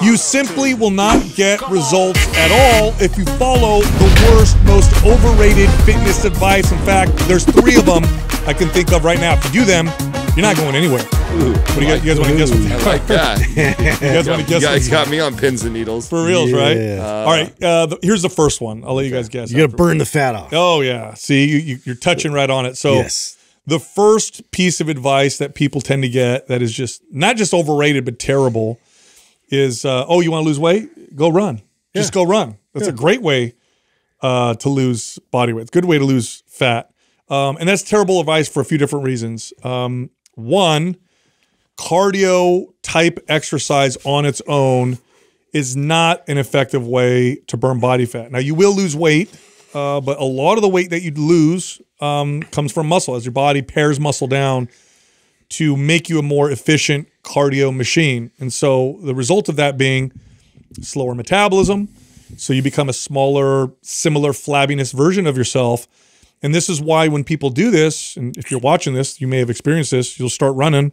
You simply will not get results at all if you follow the worst, most overrated fitness advice. In fact, there's three of them I can think of right now. If you do them, you're not going anywhere. Ooh, what do you guys want to guess? I like that. You guys got me on pins and needles. For reals, yeah. Right? All right. Here's the first one. I'll let you guys guess. You're going to burn the fat off. Oh, yeah. See, you're touching right on it. So yes. The first piece of advice that people tend to get that is just not just overrated but terrible is, oh, you want to lose weight? Go run. Yeah. Just go run. That's a great way to lose body weight. It's a good way to lose fat. And that's terrible advice for a few different reasons. One, cardio-type exercise on its own is not an effective way to burn body fat. Now, you will lose weight, but a lot of the weight that you'd lose comes from muscle. As your body pairs muscle down to make you a more efficient cardio machine. And so the result of that being slower metabolism, so you become a smaller, similar flabbiness version of yourself. And this is why when people do this, and if you're watching this, you may have experienced this, you'll start running,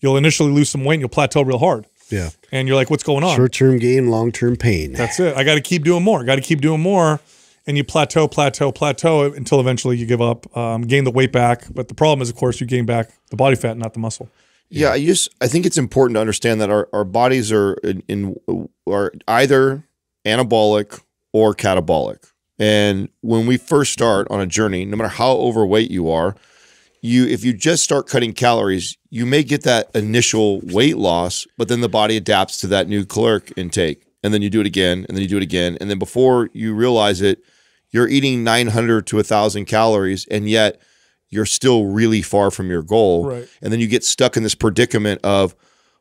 you'll initially lose some weight, and you'll plateau real hard. Yeah. And you're like, what's going on? Short-term gain, long-term pain. That's it. I got to keep doing more. Got to keep doing more. And you plateau until eventually you give up, gain the weight back. But the problem is, of course, you gain back the body fat, not the muscle. Yeah, I think it's important to understand that our bodies are either anabolic or catabolic. And when we first start on a journey, no matter how overweight you are, if you just start cutting calories, you may get that initial weight loss, but then the body adapts to that new caloric intake. And then you do it again, and then you do it again. And then before you realize it, you're eating 900 to 1,000 calories, and yet you're still really far from your goal. Right. And then you get stuck in this predicament of,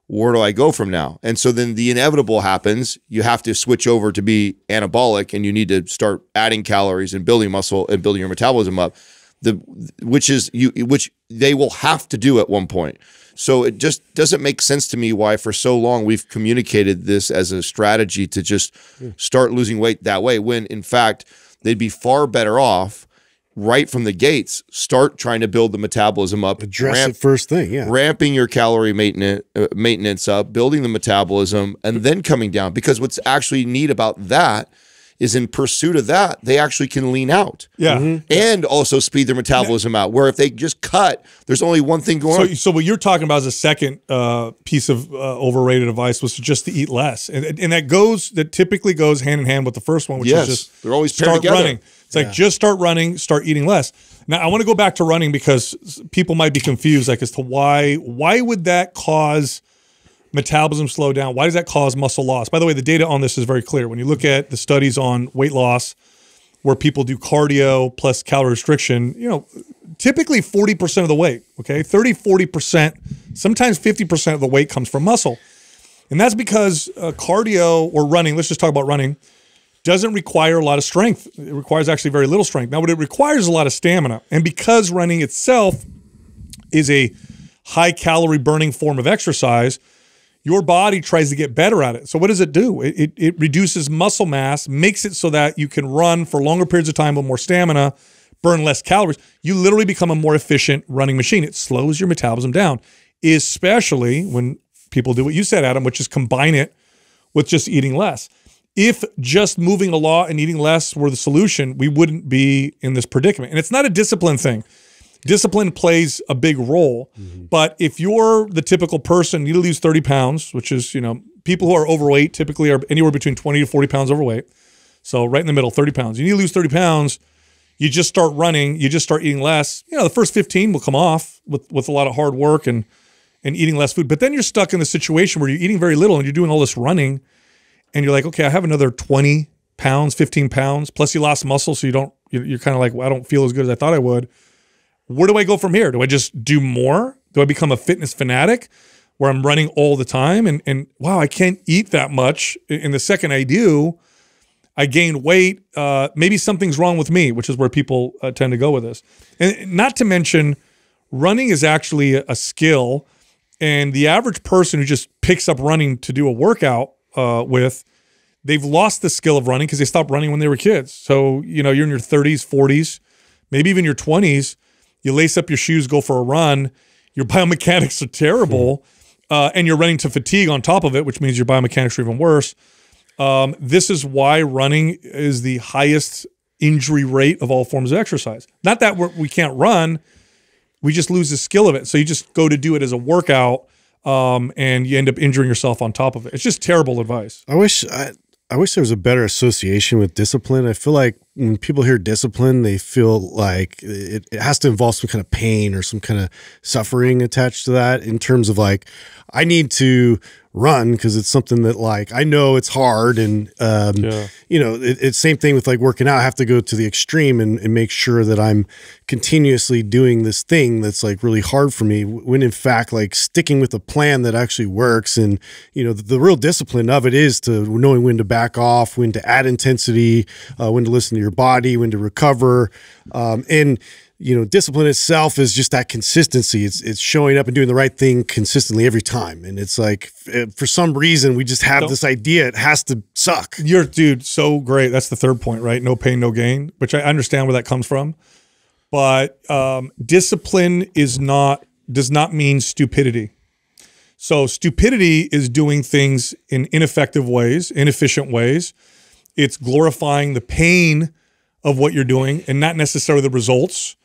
where do I go from now? And so then the inevitable happens. You have to switch over to be anabolic, and you need to start adding calories and building muscle and building your metabolism up, which they will have to do at one point. So it just doesn't make sense to me why for so long we've communicated this as a strategy to just start losing weight that way, when in fact they'd be far better off right from the gates, start trying to build the metabolism up. Address it first thing, yeah. Ramping your calorie maintenance up, building the metabolism, and then coming down. Because what's actually neat about that is in pursuit of that, they actually can lean out. Yeah. And also speed their metabolism out, where if they just cut, there's only one thing going on. So what you're talking about is a second piece of overrated advice, was just to eat less. And that typically goes hand in hand with the first one, which is just they're always paired together. Running. It's like, just start running, start eating less. Now, I want to go back to running because people might be confused, like, as to why would that cause metabolism slow down? Why does that cause muscle loss? By the way, the data on this is very clear. When you look at the studies on weight loss where people do cardio plus calorie restriction, you know, typically 40% of the weight, okay? 30, 40%, sometimes 50% of the weight comes from muscle. And that's because cardio or running, let's just talk about running, doesn't require a lot of strength. It requires actually very little strength. Now, but it requires a lot of stamina. And because running itself is a high-calorie burning form of exercise, your body tries to get better at it. So what does it do? It reduces muscle mass, makes it so that you can run for longer periods of time with more stamina, burn less calories. You literally become a more efficient running machine. It slows your metabolism down, especially when people do what you said, Adam, which is combine it with just eating less. If just moving a lot and eating less were the solution, we wouldn't be in this predicament. And it's not a discipline thing. Discipline plays a big role. But if you're the typical person, you need to lose 30 pounds, which is, you know, people who are overweight typically are anywhere between 20 to 40 pounds overweight. So right in the middle, 30 pounds. You need to lose 30 pounds. You just start running. You just start eating less. You know, the first 15 will come off with a lot of hard work and eating less food. But then you're stuck in the situation where you're eating very little and you're doing all this running. And you're like, okay, I have another 20 pounds, 15 pounds. Plus, you lost muscle, so you're kind of like, well, I don't feel as good as I thought I would. Where do I go from here? Do I just do more? Do I become a fitness fanatic where I'm running all the time? And wow, I can't eat that much. And the second I do, I gain weight. Maybe something's wrong with me, which is where people tend to go with this. And not to mention, running is actually a skill. And the average person who just picks up running to do a workout they've lost the skill of running because they stopped running when they were kids. So, you know, you're in your 30s, 40s, maybe even your 20s, you lace up your shoes, go for a run, your biomechanics are terrible, and you're running to fatigue on top of it, which means your biomechanics are even worse. This is why running is the highest injury rate of all forms of exercise. Not that we can't run, we just lose the skill of it. So you just go to do it as a workout, and you end up injuring yourself on top of it. It's just terrible advice. I wish there was a better association with discipline. I feel like when people hear discipline, they feel like it has to involve some kind of pain or some kind of suffering attached to that, in terms of like, I need to run because it's something that, like, I know it's hard. And, you know, it's same thing with like working out. I have to go to the extreme and make sure that I'm continuously doing this thing that's like really hard for me, when in fact, like, sticking with a plan that actually works. And, you know, the real discipline of it is to knowing when to back off, when to add intensity, when to listen to your body, when to recover. And, you know, discipline itself is just that consistency. It's showing up and doing the right thing consistently every time. And it's like, for some reason, we just have this idea it has to suck. You're, dude, so great. That's the third point, right? No pain, no gain, which I understand where that comes from. But discipline is not, does not mean stupidity. So stupidity is doing things in ineffective ways, inefficient ways. It's glorifying the pain of what you're doing and not necessarily the results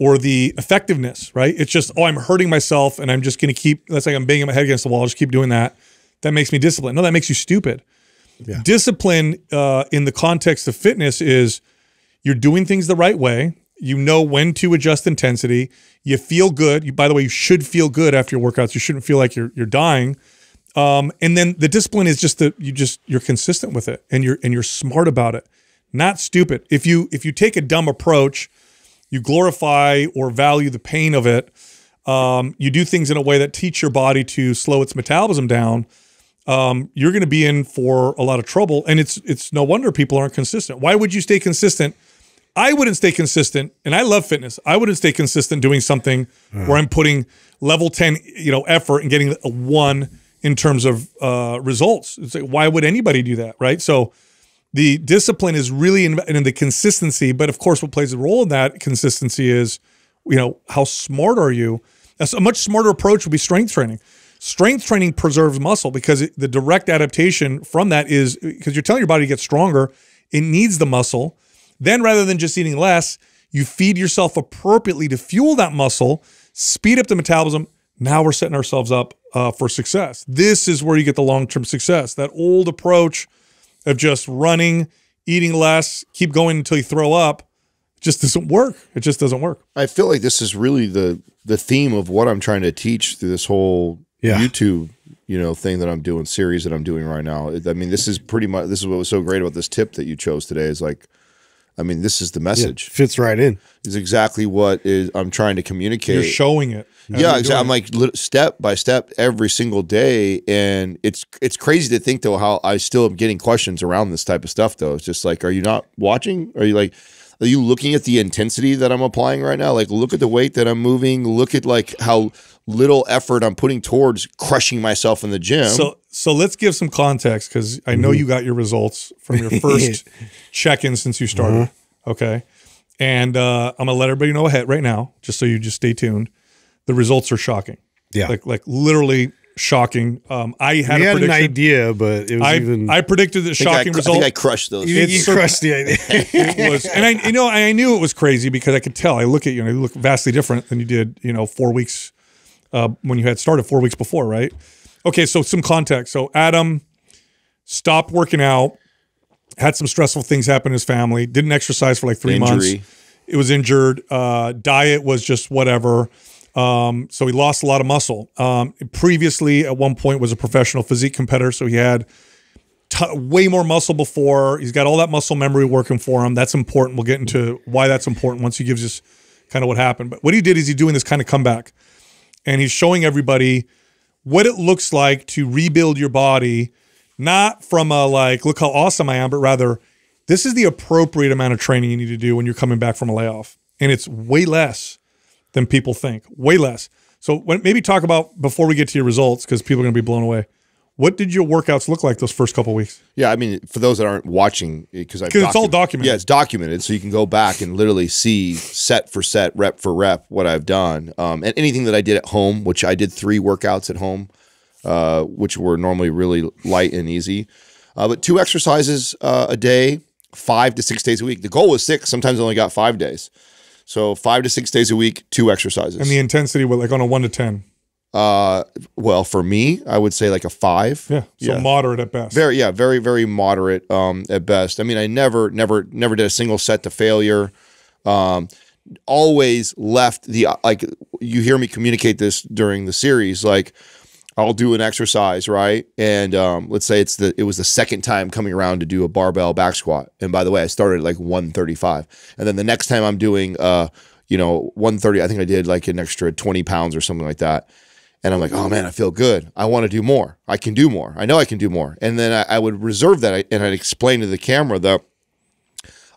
or the effectiveness, right? It's just, oh, I'm hurting myself and I'm just going to keep, that's like I'm banging my head against the wall, I'll just keep doing that. That makes me disciplined. No, that makes you stupid. Yeah. Discipline in the context of fitness is you're doing things the right way. You know when to adjust intensity. You feel good. You, by the way, you should feel good after your workouts. You shouldn't feel like you're dying. And then the discipline is just that you're consistent with it and you're smart about it, not stupid. If you take a dumb approach, you glorify or value the pain of it, you do things in a way that teach your body to slow its metabolism down, you're going to be in for a lot of trouble. And it's no wonder people aren't consistent. Why would you stay consistent? I wouldn't stay consistent, and I love fitness. I wouldn't stay consistent doing something where I'm putting level 10, you know, effort and getting a 1 in terms of results. It's like, why would anybody do that, right? So the discipline is really in the consistency, but of course what plays a role in that consistency is, you know, how smart are you? A much smarter approach would be strength training. Strength training preserves muscle because the direct adaptation from that is, because you're telling your body to get stronger, it needs the muscle. Then rather than just eating less, you feed yourself appropriately to fuel that muscle, speed up the metabolism. Now we're setting ourselves up for success. This is where you get the long-term success. That old approach of just running, eating less, keep going until you throw up, just doesn't work. It just doesn't work. I feel like this is really the theme of what I'm trying to teach through this whole YouTube, you know, thing that I'm doing, series that I'm doing right now. I mean, this is pretty much, this is what was so great about this tip that you chose today, is like, I mean, this is the message. Yeah, fits right in. It's exactly what I'm trying to communicate. You're showing it. Yeah, exactly. I'm like step by step every single day, and it's crazy to think though how I still am getting questions around this type of stuff though. It's just like, are you not watching? Are you like, are you looking at the intensity that I'm applying right now? Like, look at the weight that I'm moving. Look at like how little effort I'm putting towards crushing myself in the gym. So let's give some context, because I know you got your results from your first check-in since you started. Okay. And I'm going to let everybody know ahead right now, just so you just stay tuned. The results are shocking. Yeah. Like literally shocking. I had an idea, but it was I predicted the shocking result. I think I crushed those. You crushed the idea. It was, and I knew it was crazy because I could tell. I look at you and I look vastly different than you did, you know, 4 weeks when you had started 4 weeks before, right? Okay, so some context. So Adam stopped working out, had some stressful things happen in his family, didn't exercise for like 3 months. It was injured. Diet was just whatever. So he lost a lot of muscle. Previously, at one point, was a professional physique competitor, so he had way more muscle before. He's got all that muscle memory working for him. That's important. We'll get into why that's important once he gives us kind of what happened. But what he did is he's doing this kind of comeback, and he's showing everybody what it looks like to rebuild your body, not from a like, look how awesome I am, but rather, this is the appropriate amount of training you need to do when you're coming back from a layoff. And it's way less than people think, way less. So maybe talk about, before we get to your results, because people are going to be blown away, what did your workouts look like those first couple of weeks? Yeah, I mean, for those that aren't watching, because it's all documented. Yeah, it's documented, so you can go back and literally see set for set, rep for rep, what I've done, and anything that I did at home, which I did 3 workouts at home. which were normally really light and easy. But 2 exercises a day, 5 to 6 days a week. The goal was 6. Sometimes I only got 5 days. So 5 to 6 days a week, 2 exercises. And the intensity was like on a 1 to 10. Well, for me, I would say like a 5. Yeah. So moderate at best. Very, yeah. Very, very moderate, at best. I mean, I never did a single set to failure. Always left the, like you hear me communicate this during the series, like I'll do an exercise, right? And let's say it's it was the second time coming around to do a barbell back squat. And by the way, I started at like 135. And then the next time I'm doing, you know, 130, I think I did like an extra 20 pounds or something like that. And I'm like, oh man, I feel good. I want to do more. I can do more. I know I can do more. And then I would reserve that, and I'd explain to the camera that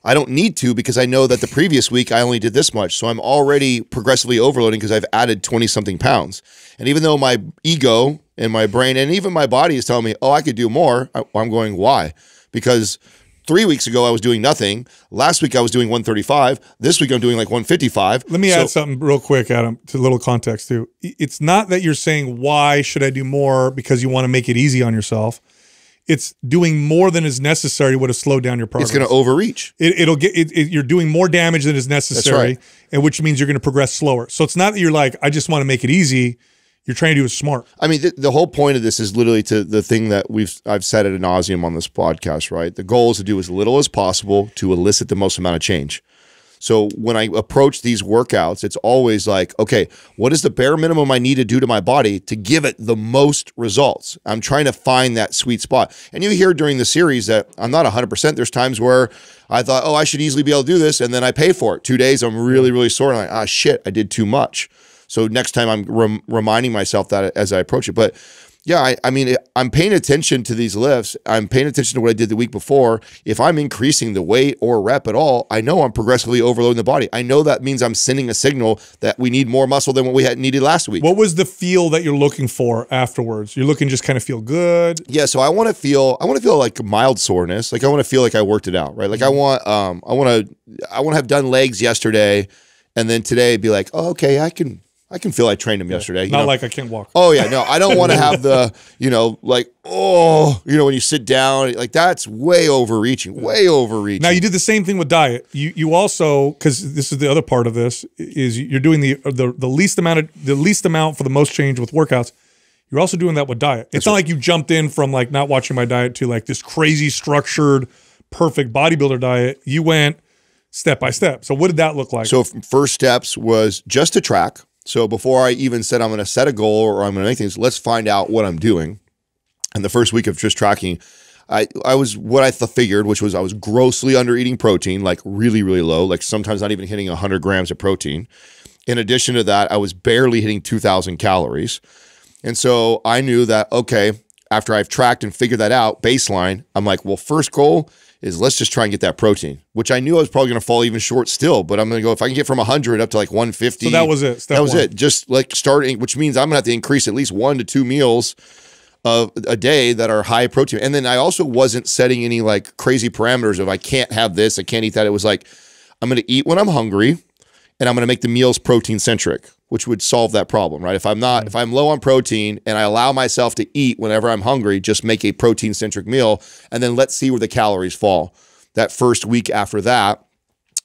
I don't need to, because I know that the previous week I only did this much. So I'm already progressively overloading because I've added 20-something pounds. And even though my ego and my brain and even my body is telling me, oh, I could do more, I'm going, why? Because 3 weeks ago I was doing nothing. Last week I was doing 135. This week I'm doing like 155. Let me add something real quick, Adam, to a little context too. It's not that you're saying, why should I do more, because you want to make it easy on yourself. It's doing more than is necessary would have slowed down your progress. It's going to overreach. You're doing more damage than is necessary, right, and which means you're going to progress slower. So it's not that you're like, I just want to make it easy. You're trying to do it smart. I mean, the whole point of this is literally to the thing that I've said ad nauseum on this podcast, right? The goal is to do as little as possible to elicit the most amount of change. So when I approach these workouts, it's always like, okay, what is the bare minimum I need to do to my body to give it the most results? I'm trying to find that sweet spot. And you hear during the series that I'm not 100%. There's times where I thought, oh, I should easily be able to do this, and then I pay for it. 2 days, I'm really, really sore, and I'm like, ah, shit, I did too much. So next time I'm reminding myself that as I approach it. But yeah, I mean, I'm paying attention to these lifts. I'm paying attention to what I did the week before. If I'm increasing the weight or rep at all, I know I'm progressively overloading the body. I know that means I'm sending a signal that we need more muscle than what we had needed last week. What was the feel that you're looking for afterwards? You're looking just kind of feel good? Yeah, so I want to feel like mild soreness. Like I want to feel like I worked it out, right? Like I want to have done legs yesterday, and then today be like, oh, okay, I can feel I trained him yesterday. Not like I can't walk. Oh, yeah. No, I don't want to have the, you know, like, oh, you know, when you sit down, like that's way overreaching, way overreaching. Now, you did the same thing with diet. You also, because this is the other part of this, is you're doing the least amount for the most change with workouts. You're also doing that with diet. It's not like you jumped in from like not watching my diet to like this crazy structured, perfect bodybuilder diet. You went step by step. So what did that look like? So first steps was just to track. So before I even said I'm going to set a goal or I'm going to make things, let's find out what I'm doing. And the first week of just tracking, I was what I figured, which was I was grossly under eating protein, like really, really low, like sometimes not even hitting 100 grams of protein. In addition to that, I was barely hitting 2,000 calories. And so I knew that, okay, after I've tracked and figured that out, baseline, I'm like, well, first goal is let's just try and get that protein, which I knew I was probably going to fall even short still, but I'm going to go, if I can get from 100 up to like 150. So that was it. That was it. Just like starting, which means I'm going to have to increase at least 1 to 2 meals of a day that are high protein. And then I also wasn't setting any like crazy parameters of I can't have this, I can't eat that. It was like, I'm going to eat when I'm hungry and I'm going to make the meals protein centric, which would solve that problem, right? If I'm low on protein and I allow myself to eat whenever I'm hungry, just make a protein-centric meal, and then let's see where the calories fall. That first week after that,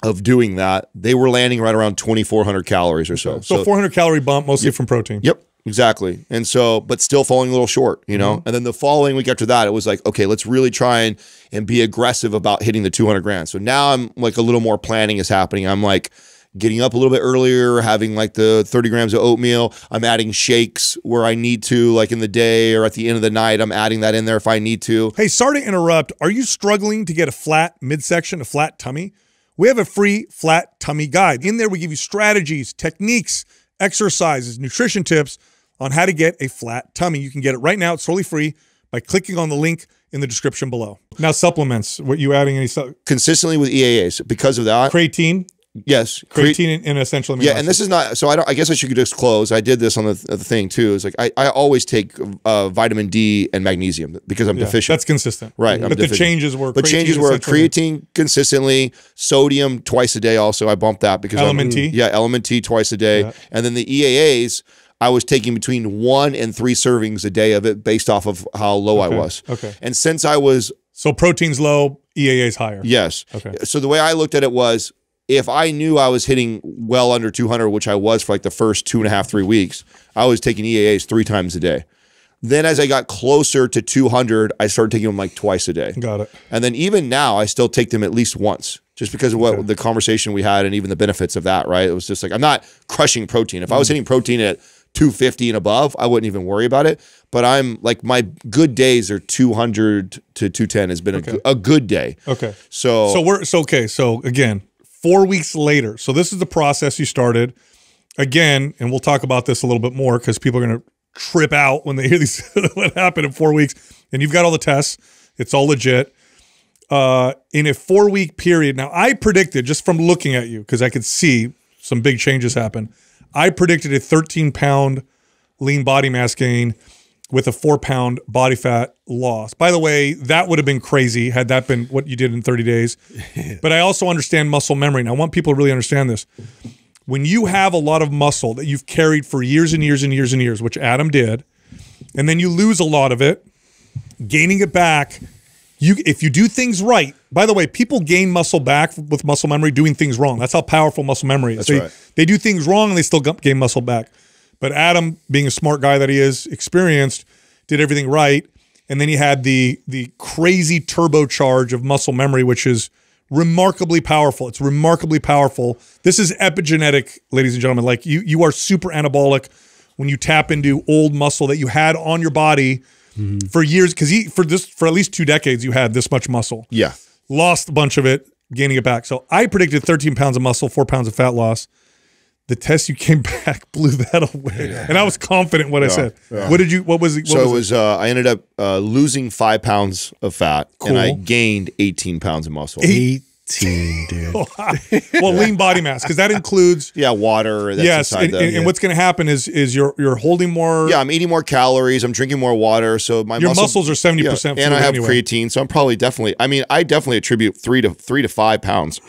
of doing that, they were landing right around 2,400 calories or so. So 400-calorie bump, mostly from protein. Yep, exactly. And so, but still falling a little short, you know? And then the following week after that, it was like, okay, let's really try and be aggressive about hitting the 200 grams. So now I'm like a little more planning is happening. I'm like, getting up a little bit earlier, having like the 30 grams of oatmeal. I'm adding shakes where I need to, like in the day or at the end of the night. I'm adding that in there if I need to. Hey, sorry to interrupt. Are you struggling to get a flat midsection, a flat tummy? We have a free flat tummy guide. In there, we give you strategies, techniques, exercises, nutrition tips on how to get a flat tummy. You can get it right now. It's totally free by clicking on the link in the description below. Now, supplements. What you adding? Any consistently with EAAs because of that? Creatine. Yes, creatine and essential amino acids. Yeah, and this is not. So I guess I should disclose. I did this on the thing too. It's like I always take vitamin D and magnesium because I'm deficient. That's consistent, right? But the changes were. But changes were creatine consistently, sodium twice a day. Also, I bumped that because LMNT. Yeah, LMNT twice a day, and then the EAAs. I was taking between 1 and 3 servings a day of it based off of how low I was. Okay. And since I was... So protein's low, EAA's higher. Yes. Okay. So the way I looked at it was, if I knew I was hitting well under 200, which I was for like the first 2.5, 3 weeks, I was taking EAAs 3 times a day. Then as I got closer to 200, I started taking them like 2x a day. Got it. And then even now, I still take them at least 1, just because of what the conversation we had and even the benefits of that, right? It was just like, I'm not crushing protein. If I was hitting protein at 250 and above, I wouldn't even worry about it. But I'm like, my good days are 200 to 210 has been a good day. Okay. So we're, so again, 4 weeks later. So this is the process you started again. And we'll talk about this a little bit more because people are going to trip out when they hear these, what happened in 4 weeks. And you've got all the tests. It's all legit. In a 4-week period. Now I predicted, just from looking at you, because I could see some big changes happen. I predicted a 13-pound lean body mass gain with a 4-pound body fat loss. By the way, that would have been crazy had that been what you did in 30 days. But I also understand muscle memory, and I want people to really understand this. When you have a lot of muscle that you've carried for years and years and years and years, which Adam did, and then you lose a lot of it, gaining it back, if you do things right. By the way, people gain muscle back with muscle memory doing things wrong. That's how powerful muscle memory is. They do things wrong and they still gain muscle back. But Adam, being a smart guy that he is, experienced, did everything right, and then he had the crazy turbocharge of muscle memory, which is remarkably powerful. It's remarkably powerful. This is epigenetic, ladies and gentlemen. Like you are super anabolic when you tap into old muscle that you had on your body for years, because for at least 2 decades you had this much muscle. Yeah. Lost a bunch of it, gaining it back. So I predicted 13 pounds of muscle, 4 pounds of fat loss. The test you came back blew that away, and I was confident in what I said. What did you? What was? What so was it was. I ended up losing 5 pounds of fat, and I gained 18 pounds of muscle. 18, dude. Well, lean body mass, because that includes water. That's and what's going to happen is you're holding more. Yeah, I'm eating more calories. I'm drinking more water. So my muscles are 70%. And I have creatine, so I'm probably definitely. I mean, I definitely attribute 3 to 5 pounds.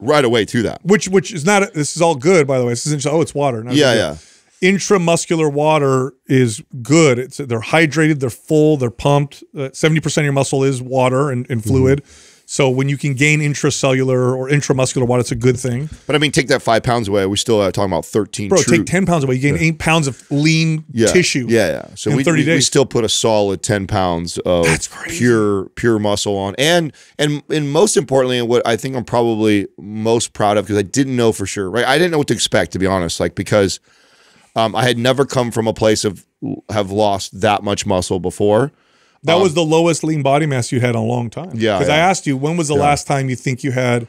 Right away to that, which is not. This is all good, by the way. This isn't just, oh, it's water. No, yeah. Intramuscular water is good. It's they're hydrated, they're full, they're pumped. 70% of your muscle is water and fluid. So when you can gain intracellular or intramuscular water, it's a good thing. But I mean, take that 5 pounds away. We're still talking about 13. Bro, take 10 pounds away. You gain 8 pounds of lean tissue. Yeah, yeah. So in 30 days. We still put a solid 10 pounds of pure muscle on, and most importantly, and what I think I'm probably most proud of, because I didn't know for sure. Right, I didn't know what to expect, to be honest. Like, because I had never come from a place of have lost that much muscle before. That was the lowest lean body mass you had in a long time. Yeah. Because I asked you, when was the last time you think you had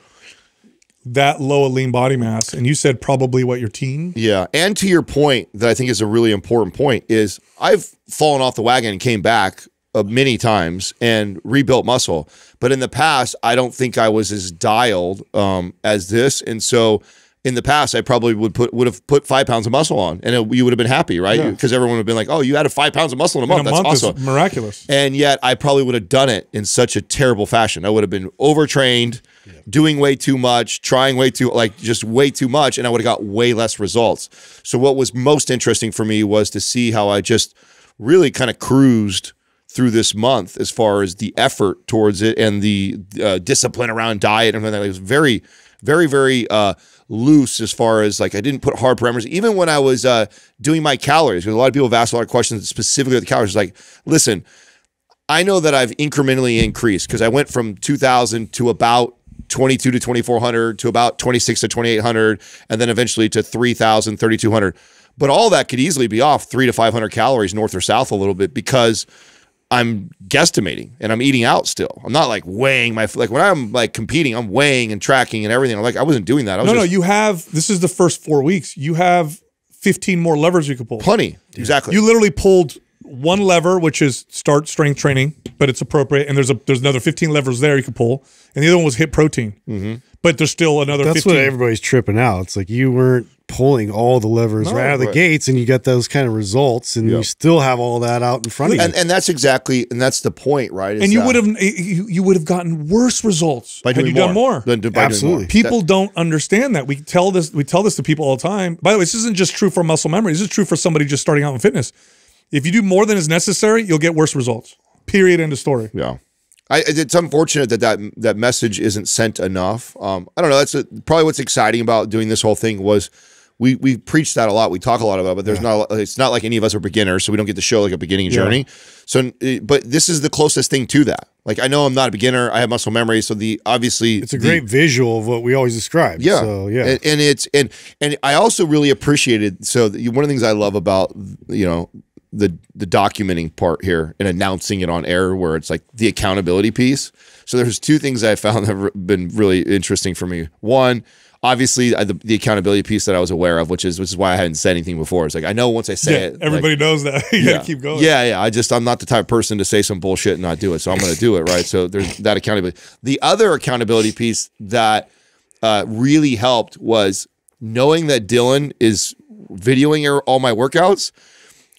that low a lean body mass? And you said probably, what, your teen? Yeah. And to your point, that I think is a really important point, is I've fallen off the wagon and came back many times and rebuilt muscle. But in the past, I don't think I was as dialed as this. And so in the past, I probably would have put 5 pounds of muscle on, and you would have been happy, right? Because everyone would have been like, "Oh, you added 5 pounds of muscle in a month. That's awesome, is miraculous." And yet, I probably would have done it in such a terrible fashion. I would have been overtrained, doing way too much, trying way too, just way too much, and I would have got way less results. So, what was most interesting for me was to see how I just really kind of cruised through this month, as far as the effort towards it and the discipline around diet and everything. It was very, very, very loose, as far as like I didn't put hard parameters. Even when I was doing my calories, because a lot of people have asked a lot of questions specifically with the calories. It's like, listen, I know that I've incrementally increased, because I went from 2,000 to about 22 to 2,400 to about 26 to 2,800, and then eventually to 3,000, 3,200. But all that could easily be off 300 to 500 calories north or south a little bit, because I'm guesstimating and I'm eating out still. I'm not like weighing my, like when I'm like competing, I'm weighing and tracking and everything. I'm like, I wasn't doing that. I was no, you have, this is the first 4 weeks. You have 15 more levers you could pull. Plenty. Dude. Exactly. You literally pulled one lever, which is start strength training, but it's appropriate. And there's another 15 levers there you could pull. And the other one was hit protein, but there's still another 15. That's what everybody's tripping out. It's like you weren't pulling all the levers right out of the gates, and you get those kind of results, and you still have all that out in front of you. And that's exactly, and that's the point, right? And you would have gotten worse results had you done more. Absolutely. People don't understand that. We tell this to people all the time. By the way, this isn't just true for muscle memory. This is true for somebody just starting out in fitness. If you do more than is necessary, you'll get worse results. Period. End of story. Yeah. It's unfortunate that that message isn't sent enough. I don't know. That's probably what's exciting about doing this whole thing was we preach that a lot. We talk a lot about it, but there's not. It's not like any of us are beginners, so we don't get to show like a beginning journey. So, but this is the closest thing to that. Like I know I'm not a beginner. I have muscle memory, so obviously it's a great visual of what we always describe. Yeah, so, and I also really appreciated. So one of the things I love about the documenting part here and announcing it on air, where it's like the accountability piece. So there's two things I found that have been really interesting for me. One, obviously the accountability piece that I was aware of, which is why I hadn't said anything before. It's like, I know once I say it, everybody knows that. You gotta keep going. I'm not the type of person to say some bullshit and not do it. So I'm going to do it. Right. So there's that accountability. The other accountability piece that really helped was knowing that Dylan is videoing all my workouts.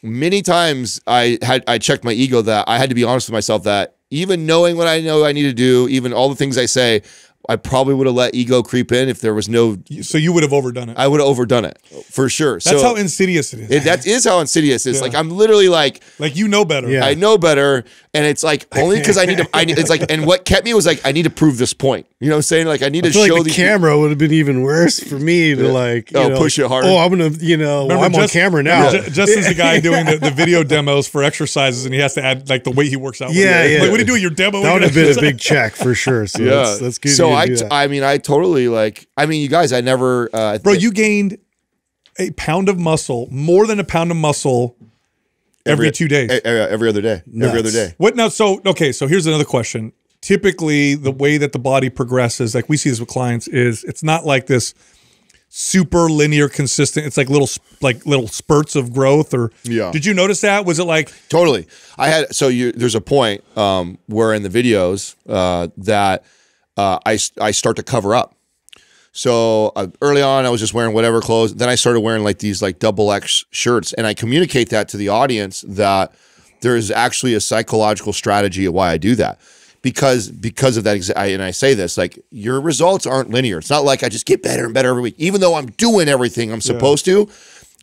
Many times I checked my ego that I had to be honest with myself that even knowing what I know I need to do, even all the things I say, I probably would have let ego creep in if there was no. So you would have overdone it. I would have overdone it for sure. That's how insidious it is. That is how insidious it is. Yeah. Like I'm literally like you know better. Yeah. I know better, and it's like only because I need to. It's like, and what kept me was like I need to prove this point. You know what I'm saying? Like I need to show the camera would have been even worse for me to like push it harder. Oh, I'm gonna I'm on camera now. Yeah. Justin's the guy doing the video demos for exercises, and he has to add like the way he works out. Yeah. Like, what do you do with your demo? That would have been a big check for sure. So that's good. So I totally you guys, I never, bro, you gained a pound of muscle, more than a pound of muscle every 2 days. Every other day. Nuts. Every other day. What now? So, okay. So here's another question. Typically the way that the body progresses, like we see this with clients, is it's not like this super linear consistent. It's like little spurts of growth or did you notice that? Was it like, totally. I had, so there's a point, where in the videos, I start to cover up. So early on, I was just wearing whatever clothes. Then I started wearing these XX shirts, and I communicate that to the audience that there is actually a psychological strategy of why I do that. Because of that, and I say this, your results aren't linear. It's not like I just get better and better every week, even though I'm doing everything I'm supposed to.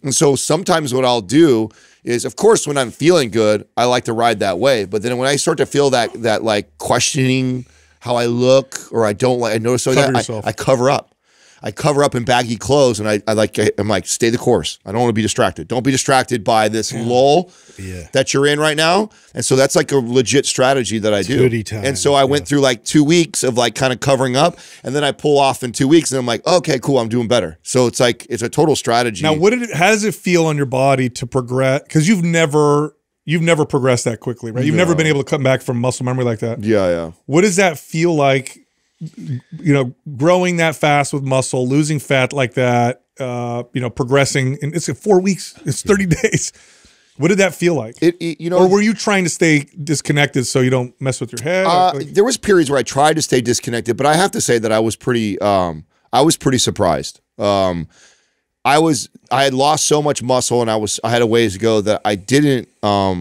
And so sometimes what I'll do is, of course, when I'm feeling good, I like to ride that wave. But then when I start to feel that like questioning how I look, or I don't like, I notice I cover up. I cover up in baggy clothes, and I'm like, stay the course. I don't want to be distracted. Don't be distracted by this lull that you're in right now. And so that's like a legit strategy that I do. And so I went through like 2 weeks of kind of covering up, and then I pull off in 2 weeks, and I'm like, okay, cool, I'm doing better. So it's like, it's a total strategy. Now, how does it feel on your body to progress? Because you've never progressed that quickly, right? You've never been able to come back from muscle memory like that. Yeah. What does that feel like, growing that fast with muscle, losing fat like that, progressing? And it's 4 weeks, it's 30 days. What did that feel like? Or were you trying to stay disconnected so you don't mess with your head? There was periods where I tried to stay disconnected, but I have to say that I was pretty, I was pretty surprised. I had lost so much muscle, and I had a ways to go that I didn't know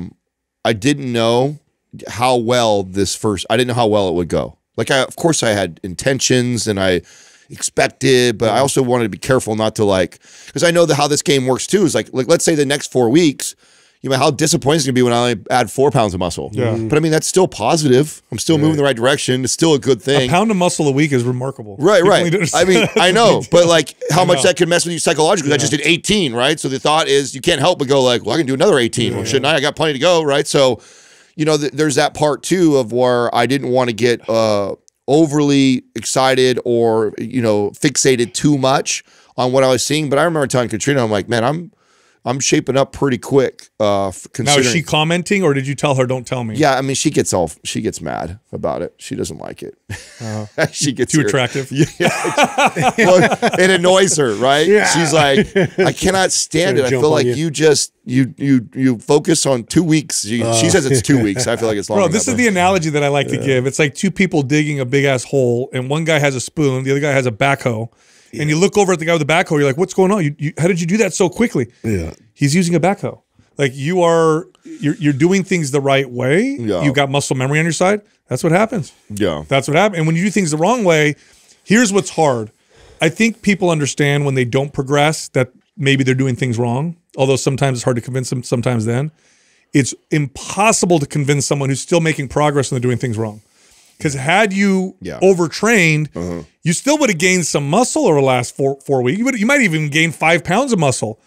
how well I didn't know how well it would go. Like of course I had intentions and I expected, but I also wanted to be careful not to because I know how this game works too. Is like let's say the next 4 weeks, how disappointing it's gonna be when I only add 4 pounds of muscle. Yeah. But I mean, that's still positive. I'm still moving in the right direction. It's still a good thing. A pound of muscle a week is remarkable. Right. I mean, I know, but how much that can mess with you psychologically. I just did 18, right? So the thought is you can't help but go well, I can do another 18. Well, shouldn't I? I got plenty to go, right? So, there's that part too of where I didn't want to get overly excited or, fixated too much on what I was seeing. But I remember telling Katrina, I'm like, man, I'm shaping up pretty quick. Now, is she commenting, or did you tell her, don't tell me? Yeah, I mean, she gets mad about it. She doesn't like it. She gets too attractive. Well, it annoys her, right? Yeah. She's like, I cannot stand it. I feel like you just, you focus on 2 weeks. She says it's 2 weeks. I feel like it's long. Bro, this is the analogy that I like to give. It's like two people digging a big ass hole, and one guy has a spoon, the other guy has a backhoe. Yeah. And you look over at the guy with the backhoe, you're like, what's going on? How did you do that so quickly? Yeah. He's using a backhoe. Like you're doing things the right way. Yeah. You've got muscle memory on your side. That's what happens. Yeah. That's what happens. And when you do things the wrong way, here's what's hard. I think people understand when they don't progress that maybe they're doing things wrong, although sometimes it's hard to convince them sometimes then. It's impossible to convince someone who's still making progress when they're doing things wrong. Because had you overtrained, you still would have gained some muscle over the last four weeks. You might even gain 5 pounds of muscle.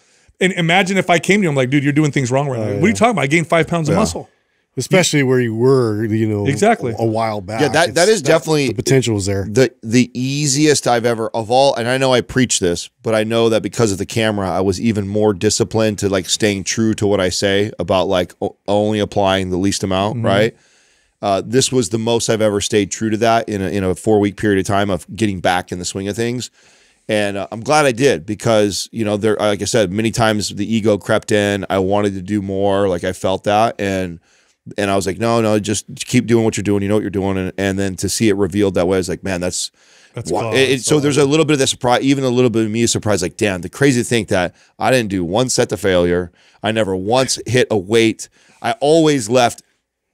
And imagine if I came to you, I'm like, dude, you're doing things wrong right now. What are you talking about? I gained 5 pounds of muscle. Especially where you were, you know, a while back. Yeah, that is definitely the potential is there. The easiest I've ever of all, and I know I preach this, but I know that because of the camera, I was even more disciplined to like staying true to what I say about like only applying the least amount, right? This was the most I've ever stayed true to that in a 4-week period of time of getting back in the swing of things. And I'm glad I did because, you know, there, like I said, many times the ego crept in. I wanted to do more. Like I felt that. And I was like, no, just keep doing what you're doing. You know what you're doing. And then to see it revealed that way, I was like, man, that's wow. So there's a little bit of that surprise, even a little bit of me surprised, like, damn, the crazy thing that I didn't do one set to failure. I never once hit a weight. I always left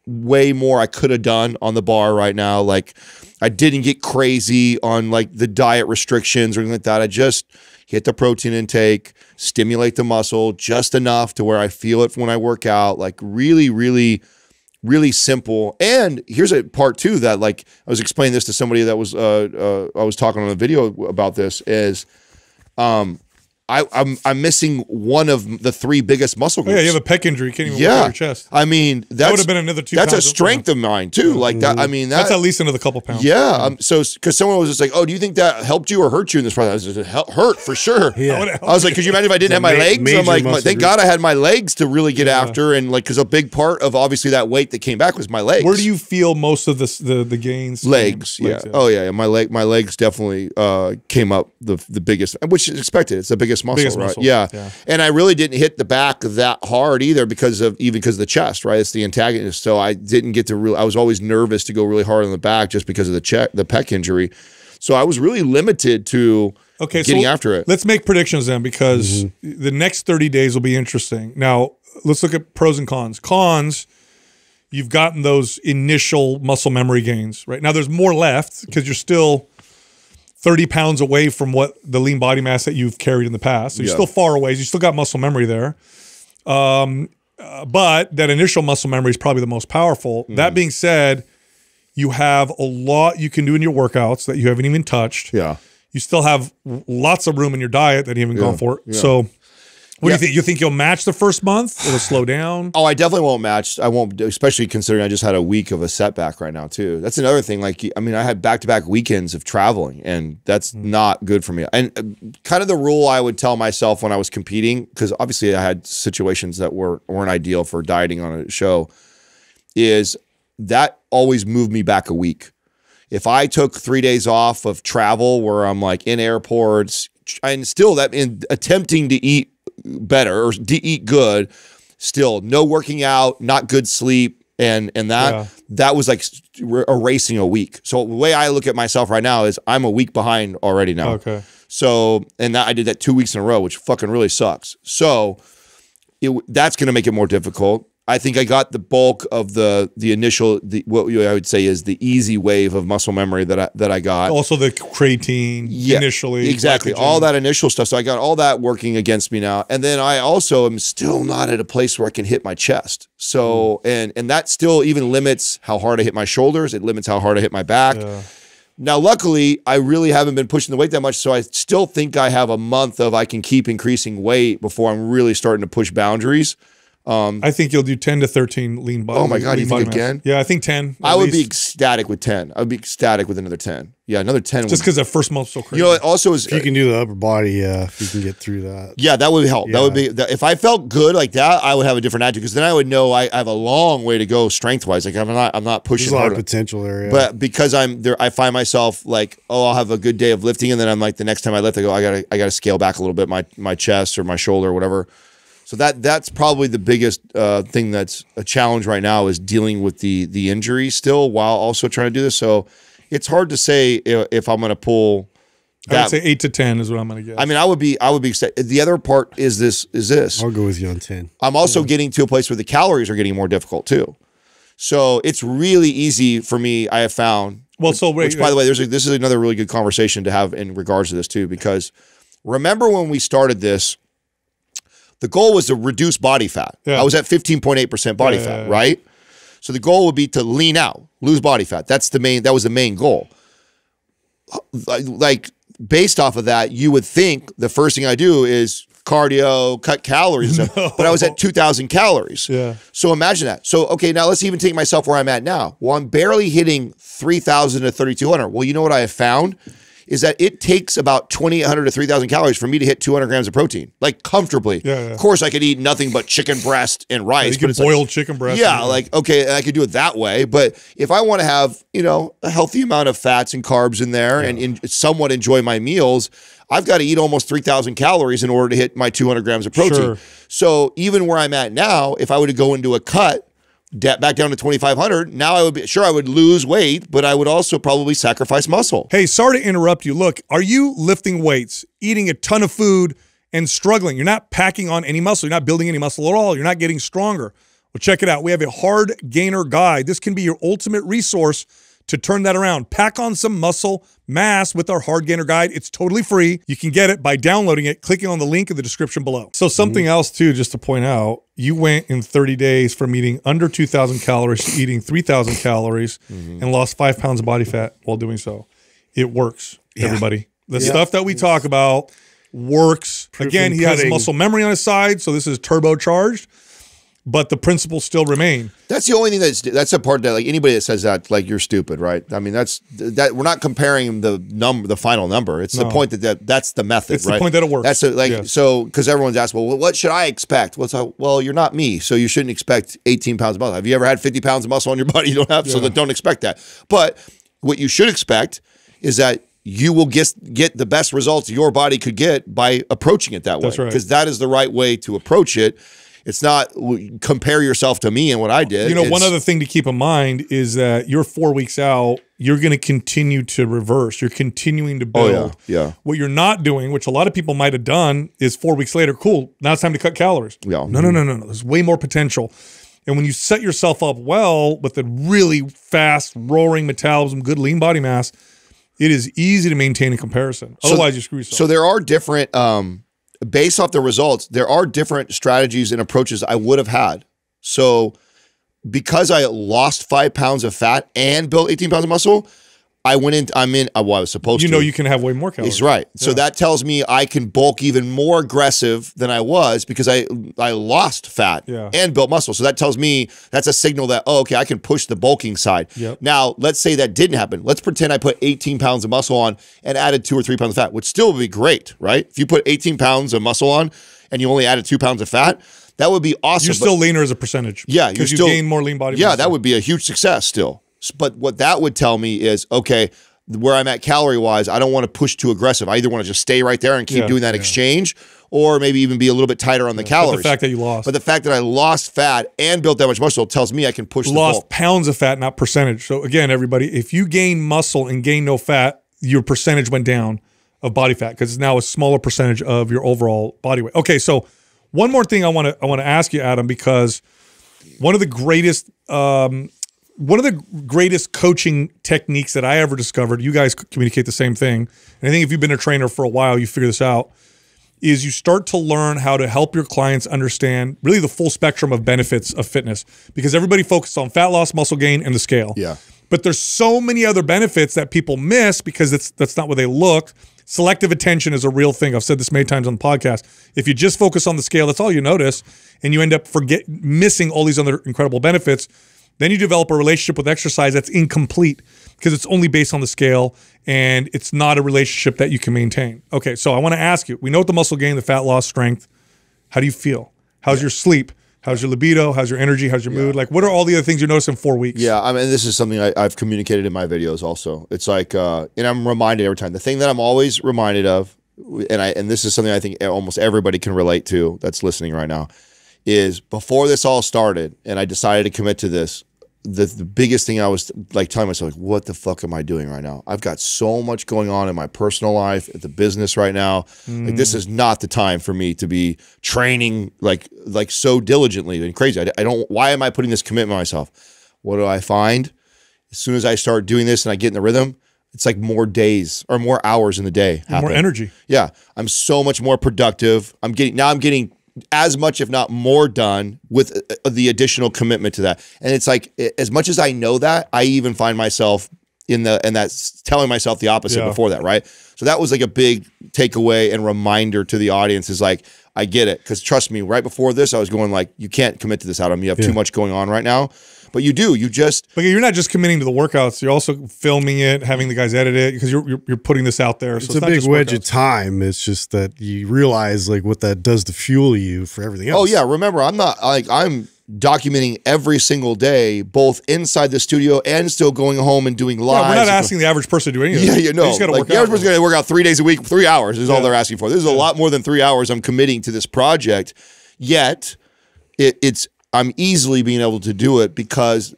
way more I could have done on the bar right now. Like I didn't get crazy on like the diet restrictions or anything like that. I just hit the protein intake, stimulate the muscle just enough to where I feel it when I work out. Like really, really, really simple. And here's a part too that like I was explaining this to somebody that was I was talking on a video about this is I'm missing one of the 3 biggest muscle groups. Oh, yeah, you have a pec injury. You can't even wear your chest. I mean, that would have been another 2 pounds. That's a strength of mine too. Like that. I mean, that's at least another couple pounds. Yeah. So because someone was just like, "Oh, do you think that helped you or hurt you in this process?" I was just, hurt for sure. Yeah. I was like, "Could you imagine if I didn't have my legs?" I'm like, "Thank God I had my legs to really get after." And like, because a big part of obviously that weight that came back was my legs. Where do you feel most of the gains? Legs. Yeah. Oh yeah. My legs definitely came up the biggest, which is expected. It's the biggest. Muscle, right? Yeah. And I really didn't hit the back that hard either because of the chest, right? It's the antagonist. So I didn't get to really, I was always nervous to go really hard on the back just because of the pec injury. So I was really limited to getting after it. Let's make predictions then because the next 30 days will be interesting. Now, let's look at pros and cons. Cons, you've gotten those initial muscle memory gains, right? Now there's more left because you're still 30 pounds away from what the lean body mass that you've carried in the past. So you're still far away. You still got muscle memory there. But that initial muscle memory is probably the most powerful. That being said, you have a lot you can do in your workouts that you haven't even touched. Yeah. You still have lots of room in your diet that you haven't gone for. Yeah. So what do you think? You think you'll match the first month? It'll slow down? Oh, I definitely won't match. I won't, especially considering I just had a week of a setback right now too. That's another thing. Like, I mean, I had back-to-back weekends of traveling and that's not good for me. And kind of the rule I would tell myself when I was competing, because obviously I had situations that weren't ideal for dieting on a show, is that always moved me back a week. If I took 3 days off of travel where I'm like in airports and still in attempting to eat better or eat good, still no working out, not good sleep, and that was like erasing a week. So the way I look at myself right now is I'm a week behind already now. Okay. So I did that 2 weeks in a row, which fucking really sucks. So that's going to make it more difficult. I think I got the bulk of the initial what I would say is the easy wave of muscle memory that I got. Also the creatine initially. Exactly. Glycogen. All that initial stuff. So I got all that working against me now. And then I also am still not at a place where I can hit my chest. So and that still even limits how hard I hit my shoulders. It limits how hard I hit my back. Yeah. Now, luckily, I really haven't been pushing the weight that much, so I still think I have a month of I can keep increasing weight before I'm really starting to push boundaries. I think you'll do 10 to 13 lean body. Oh my God, you think again? Yeah, I think 10. I would be ecstatic with 10. I would be ecstatic with another 10. Yeah, another 10. Just because that first month's so crazy. You know, it also is. If you can do the upper body, yeah, if you can get through that. Yeah, that would help. Yeah. That would be, if I felt good like that, I would have a different attitude because then I would know I have a long way to go strength-wise. Like I'm not pushing. There's a lot of potential there, yeah. But because I'm there, I find myself like, oh, I'll have a good day of lifting, and then I'm like, the next time I lift, I go, I gotta scale back a little bit my chest or my shoulder or whatever. So that's probably the biggest thing that's a challenge right now is dealing with the injury still while also trying to do this. So it's hard to say if I'm going to pull I would say 8 to 10 is what I'm going to guess. I mean, I would be excited. The other part is this. I'll go with you on 10. I'm also getting to a place where the calories are getting more difficult too. So it's really easy for me, I have found. Well, so wait, which by the way, this is another really good conversation to have in regards to this too, because remember when we started this, the goal was to reduce body fat. Yeah. I was at 15.8% body fat, right? So the goal would be to lean out, lose body fat. That was the main goal. Like, based off of that, you would think the first thing I do is cardio, cut calories. No. But I was at 2,000 calories. Yeah. So imagine that. So, okay, now let's even take myself where I'm at now. Well, I'm barely hitting 3,000 to 3,200. Well, you know what I have found? Is that it takes about 2,800 to 3,000 calories for me to hit 200 grams of protein, like comfortably. Yeah, yeah. Of course, I could eat nothing but chicken breast and rice. Yeah, you could boil like, chicken breast. Yeah, like, okay, and I could do it that way. But if I want to have, you know, a healthy amount of fats and carbs in there and somewhat enjoy my meals, I've got to eat almost 3,000 calories in order to hit my 200 grams of protein. Sure. So even where I'm at now, if I were to go into a cut, back down to 2,500, now I would be sure I would lose weight, but I would also probably sacrifice muscle. Hey, sorry to interrupt you. Look, are you lifting weights, eating a ton of food, and struggling? You're not packing on any muscle. You're not building any muscle at all. You're not getting stronger. Well, check it out. We have a hard gainer guide. This can be your ultimate resource to turn that around. Pack on some muscle mass with our hard gainer guide. It's totally free. You can get it by downloading it, clicking on the link in the description below. So something else too, just to point out, you went in 30 days from eating under 2,000 calories to eating 3,000 calories and lost 5 pounds of body fat while doing so. It works, everybody. The stuff that we talk about works. Again, he has muscle memory on his side, so this is turbocharged. But the principles still remain. That's the only thing that's the part that like anybody that says that like you're stupid, right? I mean that we're not comparing the number, the final number. It's the point that's the method, right? It's the point that it works. That's like so because everyone's asked, well, what should I expect? Well, well, you're not me, so you shouldn't expect 18 pounds of muscle. Have you ever had 50 pounds of muscle on your body? You don't have, so don't expect that. But what you should expect is that you will get the best results your body could get by approaching it that way. That's right. Because that is the right way to approach it. It's not compare yourself to me and what I did. You know, one other thing to keep in mind is that you're 4 weeks out, you're going to continue to reverse. You're continuing to build. Oh, yeah. What you're not doing, which a lot of people might have done, is 4 weeks later, cool, now it's time to cut calories. Yeah. No. There's way more potential. And when you set yourself up well with a really fast, roaring metabolism, good lean body mass, it is easy to maintain in comparison. Otherwise, you screw yourself. So there are different based off the results, there are different strategies and approaches I would have had. So because I lost 5 pounds of fat and built 18 pounds of muscle, I went in, well, I was supposed to. You know you can have way more calories. He's right. Yeah. So that tells me I can bulk even more aggressive than I was because I lost fat and built muscle. So that tells me, that's a signal that, oh, okay, I can push the bulking side. Yep. Now, let's say that didn't happen. Let's pretend I put 18 pounds of muscle on and added 2 or 3 pounds of fat, which still would be great, right? If you put 18 pounds of muscle on and you only added 2 pounds of fat, that would be awesome. You're still leaner as a percentage. Yeah. Because you gain more lean body mass. That would be a huge success still. But what that would tell me is, okay, where I'm at calorie-wise, I don't want to push too aggressive. I either want to just stay right there and keep doing that exchange, or maybe even be a little bit tighter on the calories. But the fact that you lost. But the fact that I lost fat and built that much muscle tells me I can push the bulk. Pounds of fat, not percentage. So again, everybody, if you gain muscle and gain no fat, your percentage went down of body fat because it's now a smaller percentage of your overall body weight. Okay, so one more thing I want to ask you, Adam, because one of the greatest coaching techniques that I ever discovered, you guys communicate the same thing, and I think if you've been a trainer for a while, you figure this out, is you start to learn how to help your clients understand really the full spectrum of benefits of fitness, because everybody focuses on fat loss, muscle gain, and the scale. Yeah. But there's so many other benefits that people miss because that's not where they look. Selective attention is a real thing. I've said this many times on the podcast. If you just focus on the scale, that's all you notice, and you end up missing all these other incredible benefits. Then you develop a relationship with exercise that's incomplete because it's only based on the scale and it's not a relationship that you can maintain. Okay, so I want to ask you, we know the muscle gain, the fat loss, strength. How do you feel? How's your sleep? How's your libido? How's your energy? How's your mood? Like, what are all the other things you notice in 4 weeks? Yeah, I mean, this is something I've communicated in my videos also. It's like, and I'm reminded every time, the thing that I'm always reminded of, and this is something I think almost everybody can relate to that's listening right now, is before this all started and I decided to commit to this, the biggest thing I was like telling myself, like, what the fuck am I doing right now? I've got so much going on in my personal life, at the business right now. Like, this is not the time for me to be training like so diligently and crazy. I don't, why am I putting this commitment on myself? What do I find? As soon as I start doing this and I get in the rhythm, it's like more days or more hours in the day happen. More energy. Yeah. I'm so much more productive. I'm getting as much, if not more, done with the additional commitment to that. And it's like, as much as I know that, I even find myself that's telling myself the opposite before that, right? So that was like a big takeaway and reminder to the audience is like, I get it. Because trust me, right before this, I was going like, you can't commit to this, Adam. You have too much going on right now. But you do, you just... But you're not just committing to the workouts. You're also filming it, having the guys edit it, because you're putting this out there. So it's a big wedge of time. It's just that you realize like what that does to fuel you for everything else. Oh, yeah. Remember, I'm not like... I'm documenting every single day, both inside the studio and still going home and doing live. Yeah, we're not asking the average person to do anything. Yeah, you know. Just like, the average person's going to work out 3 days a week, 3 hours is all they're asking for. This is a lot more than 3 hours I'm committing to this project, yet it's... I'm easily being able to do it because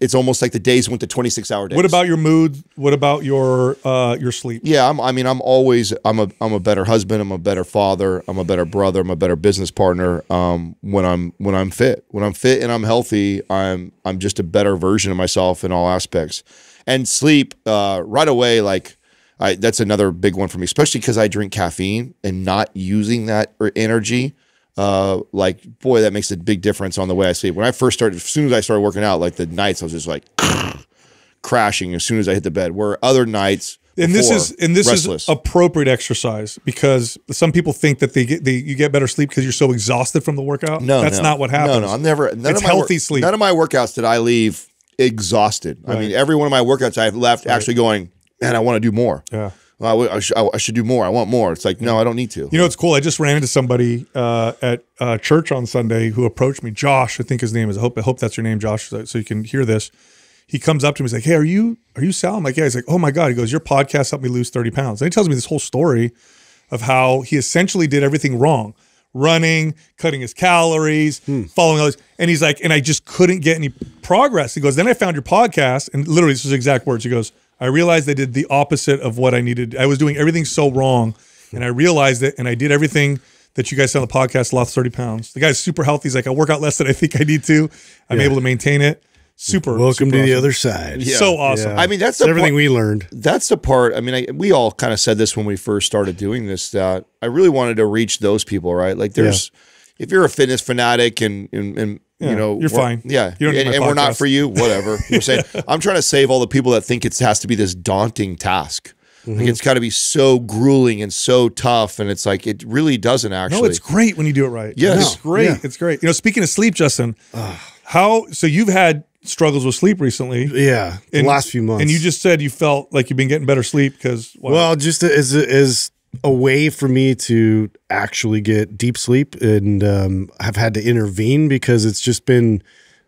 it's almost like the days went to 26-hour days. What about your mood? What about your sleep? Yeah, I'm a better husband. I'm a better father. I'm a better brother. I'm a better business partner. When I'm fit, and I'm healthy, I'm just a better version of myself in all aspects. And sleep, right away, like, that's another big one for me, especially because I drink caffeine and not using that energy. Like, boy, that makes a big difference on the way I sleep. When I first started, as soon as I started working out, like the nights, I was just like crashing as soon as I hit the bed. Where other nights, and this is appropriate exercise, because some people think that you get better sleep because you're so exhausted from the workout. No, that's not what happens. No, I'm never. It's healthy sleep. None of my workouts did I leave exhausted. Right. I mean, every one of my workouts I left actually going, man, I want to do more. Yeah. I should do more. I want more. It's like, no, I don't need to. You know, it's cool. I just ran into somebody at church on Sunday who approached me. Josh, I think his name is. I hope that's your name, Josh, so you can hear this. He comes up to me. He's like, hey, are you Sal? I'm like, yeah. He's like, oh, my God. He goes, your podcast helped me lose 30 pounds. And he tells me this whole story of how he essentially did everything wrong. Running, cutting his calories, following all this. And he's like, and I just couldn't get any progress. He goes, then I found your podcast. And literally, this is exact words. He goes, I realized I did the opposite of what I needed. I was doing everything so wrong, and I realized it, and I did everything that you guys said on the podcast, lost 30 pounds. The guy's super healthy. He's like, I work out less than I think I need to. I'm able to maintain it. Super. Welcome to the other side. Yeah. So awesome. Yeah. I mean, that's everything we learned. That's the part. I mean, we all kind of said this when we first started doing this, that I really wanted to reach those people, right? Like, there's, if you're a fitness fanatic and you know, you're fine. Yeah. You don't need my podcast. We're not for you, whatever. You're saying, I'm trying to save all the people that think it has to be this daunting task. Like, it's got to be so grueling and so tough. And it's like, it really doesn't actually. No, it's great when you do it right. Yeah. It's great. Yeah. It's great. You know, speaking of sleep, Justin, so you've had struggles with sleep recently. Yeah. In the last few months. And you just said you felt like you've been getting better sleep because. Well, just as a way for me to actually get deep sleep, and I've had to intervene because it's just been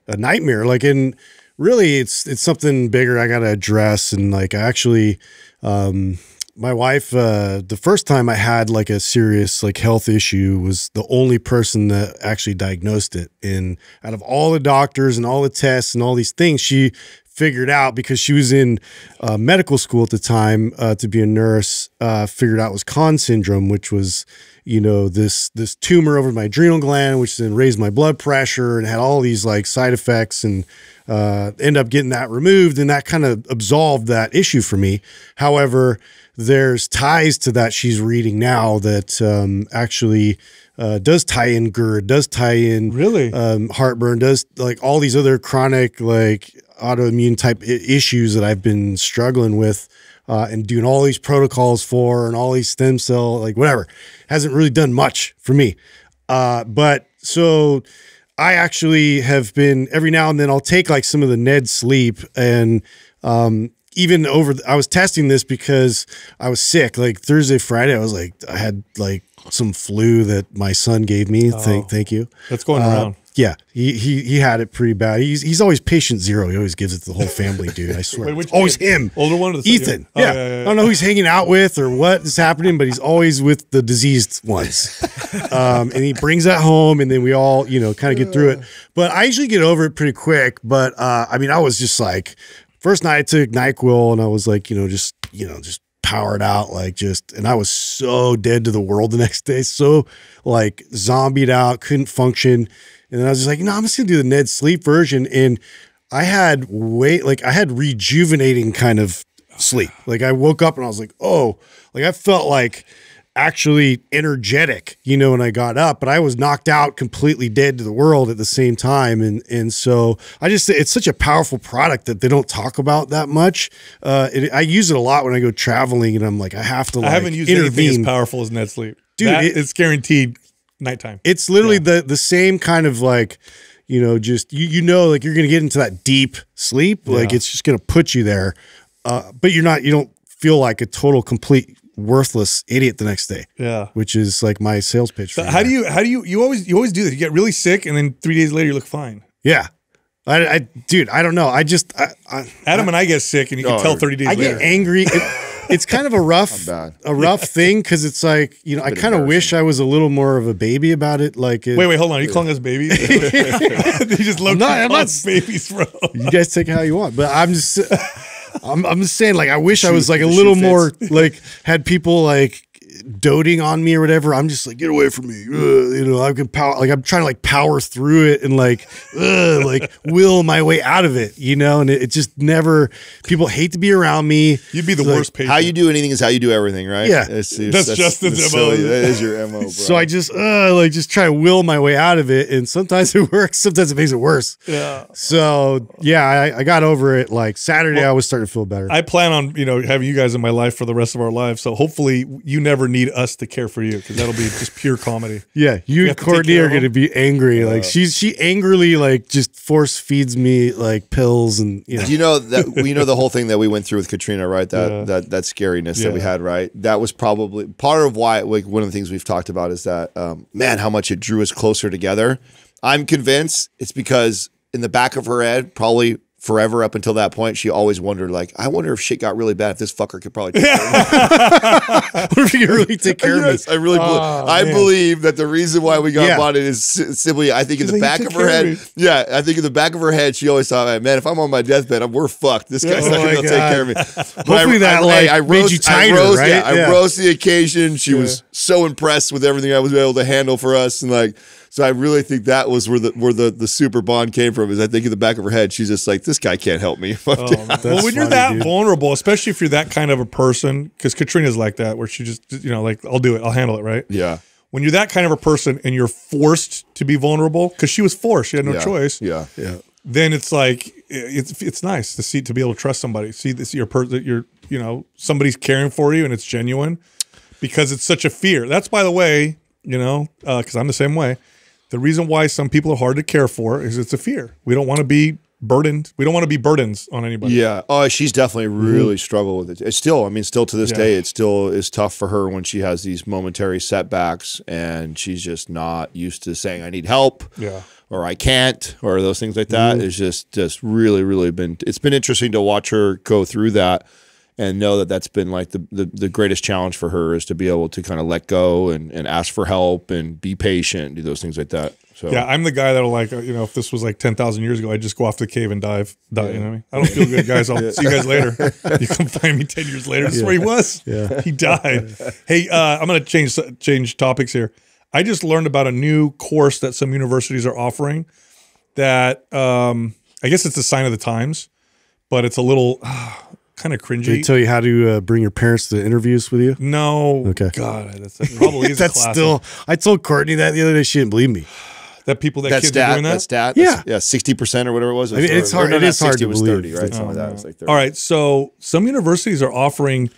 a nightmare. Like, and really it's something bigger I got to address. And like, I actually, my wife, the first time I had like a serious like health issue, was the only person that actually diagnosed it. And out of all the doctors and all the tests and all these things, she figured out, because she was in medical school at the time to be a nurse, figured out was Conn syndrome, which was, you know, this tumor over my adrenal gland, which then raised my blood pressure and had all these like side effects, and end up getting that removed, and that kind of absolved that issue for me. However, there's ties to that she's reading now that actually does tie in GERD, does tie in really heartburn, does like all these other chronic like autoimmune type issues that I've been struggling with and doing all these protocols for, and all these stem cell, like whatever, hasn't really done much for me. But so I actually have been, every now and then I'll take like some of the Ned sleep, and even over, I was testing this because I was sick. Like Thursday, Friday, I was like, I had like some flu that my son gave me. Oh, thank you. That's going around. Yeah, he had it pretty bad. He's always patient zero. He always gives it to the whole family, dude. I swear. Wait, which always him. Older one or the Ethan. Oh, yeah. Yeah. I don't know who he's hanging out with or what is happening, but he's always with the diseased ones. And he brings that home, and then we all, you know, kind of get through it. But I usually get over it pretty quick. But I mean, I was just like, first night I took Nyquil, and I was like, just powered out, like just, and I was so dead to the world the next day, so like zombied out, couldn't function. And then I was just like, I'm just gonna do the Ned sleep version. And I had I had rejuvenating kind of sleep. Like I woke up and I was like, oh, like I felt like actually energetic, when I got up, but I was knocked out, completely dead to the world at the same time. And so I just, it's such a powerful product that they don't talk about that much. I use it a lot when I go traveling, and I'm like, I have to, like, I haven't used anything as powerful as Ned sleep. Dude, it's guaranteed. Nighttime. It's literally the same kind of, like, just, like you're going to get into that deep sleep. Yeah. Like it's just going to put you there. But you don't feel like a total, complete, worthless idiot the next day. Yeah. Which is like my sales pitch. So you always do that. You get really sick, and then 3 days later you look fine. Yeah. Dude, I don't know. Adam and I get sick, and you can tell 30 days later. I get angry. It's kind of a rough thing, because it's like, I kind of wish I was a little more of a baby about it. Like, wait, hold on. Are you calling us babies? You just love babies, bro. You guys take it how you want, but I'm just saying, like, I wish I was like a little more like, had people like doting on me or whatever. I'm just like, get away from me. I can power, like, I'm trying to like power through it and like, like will my way out of it, and it just never, people hate to be around me. You'd be the worst patient. How you do anything is how you do everything, right? Yeah. That's just the MO. That is your MO, bro. So I just, like, just try to will my way out of it. And sometimes it works. Sometimes it makes it worse. Yeah. So yeah, I got over it. Like Saturday, I was starting to feel better. I plan on, having you guys in my life for the rest of our lives. So hopefully you never need us to care for you, because that'll be just pure comedy. Yeah, you and Courtney are going to be angry. Like she angrily like just force feeds me like pills and the whole thing that we went through with Katrina, right? That scariness that we had, right? That was probably part of why. Like one of the things we've talked about is that man, how much it drew us closer together. I'm convinced it's because in the back of her head, probably forever up until that point, she always wondered, like, I wonder if shit got really bad, if this fucker could probably take care of me. What if he could really take care of us? I really believe that the reason why we got bought it is simply, I think in the back of her head, I think in the back of her head, she always thought, man, if I'm on my deathbed, we're fucked. This guy's not going to take care of me. But hopefully I rose to the occasion. She was so impressed with everything I was able to handle for us, and like, so I really think that was where the super bond came from. Is I think in the back of her head, she's just like, this guy can't help me. Oh, well, when you're that vulnerable, especially if you're that kind of a person, because Katrina's like that, where she just, like, I'll do it, I'll handle it, right? Yeah. When you're that kind of a person and you're forced to be vulnerable, because she was forced, she had no choice. Yeah, yeah. Then it's like, it's nice to see, to be able to trust somebody, see this, somebody's caring for you and it's genuine, because it's such a fear. That's, by the way, because I'm the same way. The reason why some people are hard to care for is it's a fear. We don't want to be burdened. We don't want to be burdens on anybody. Yeah. Oh, she's definitely really struggled with it. It's still, still to this day, it still is tough for her when she has these momentary setbacks and she's just not used to saying, I need help. Yeah. Or I can't, or those things like that. It's just really, really been, it's been interesting to watch her go through that and know that that's been like the greatest challenge for her, is to be able to kind of let go and ask for help and be patient, do those things like that. So yeah, I'm the guy that'll, like, if this was like 10,000 years ago, I'd just go off the cave and die. Yeah. You know what I mean? I don't feel good, guys. I'll see you guys later. You come find me 10 years later. That's where he was. Yeah. He died. Hey, I'm going to change topics here. I just learned about a new course that some universities are offering that I guess it's a sign of the times, but it's a little... kind of cringy. Did they tell you how to bring your parents to interviews with you? No. Okay. God, that probably is that's a classic. Still, I told Courtney that the other day. She didn't believe me. That kids are doing that? Yeah. Yeah, 60% or whatever it was. It's hard. It is hard to believe. 30, right? Something like that. It was like 30. All right, so some universities are offering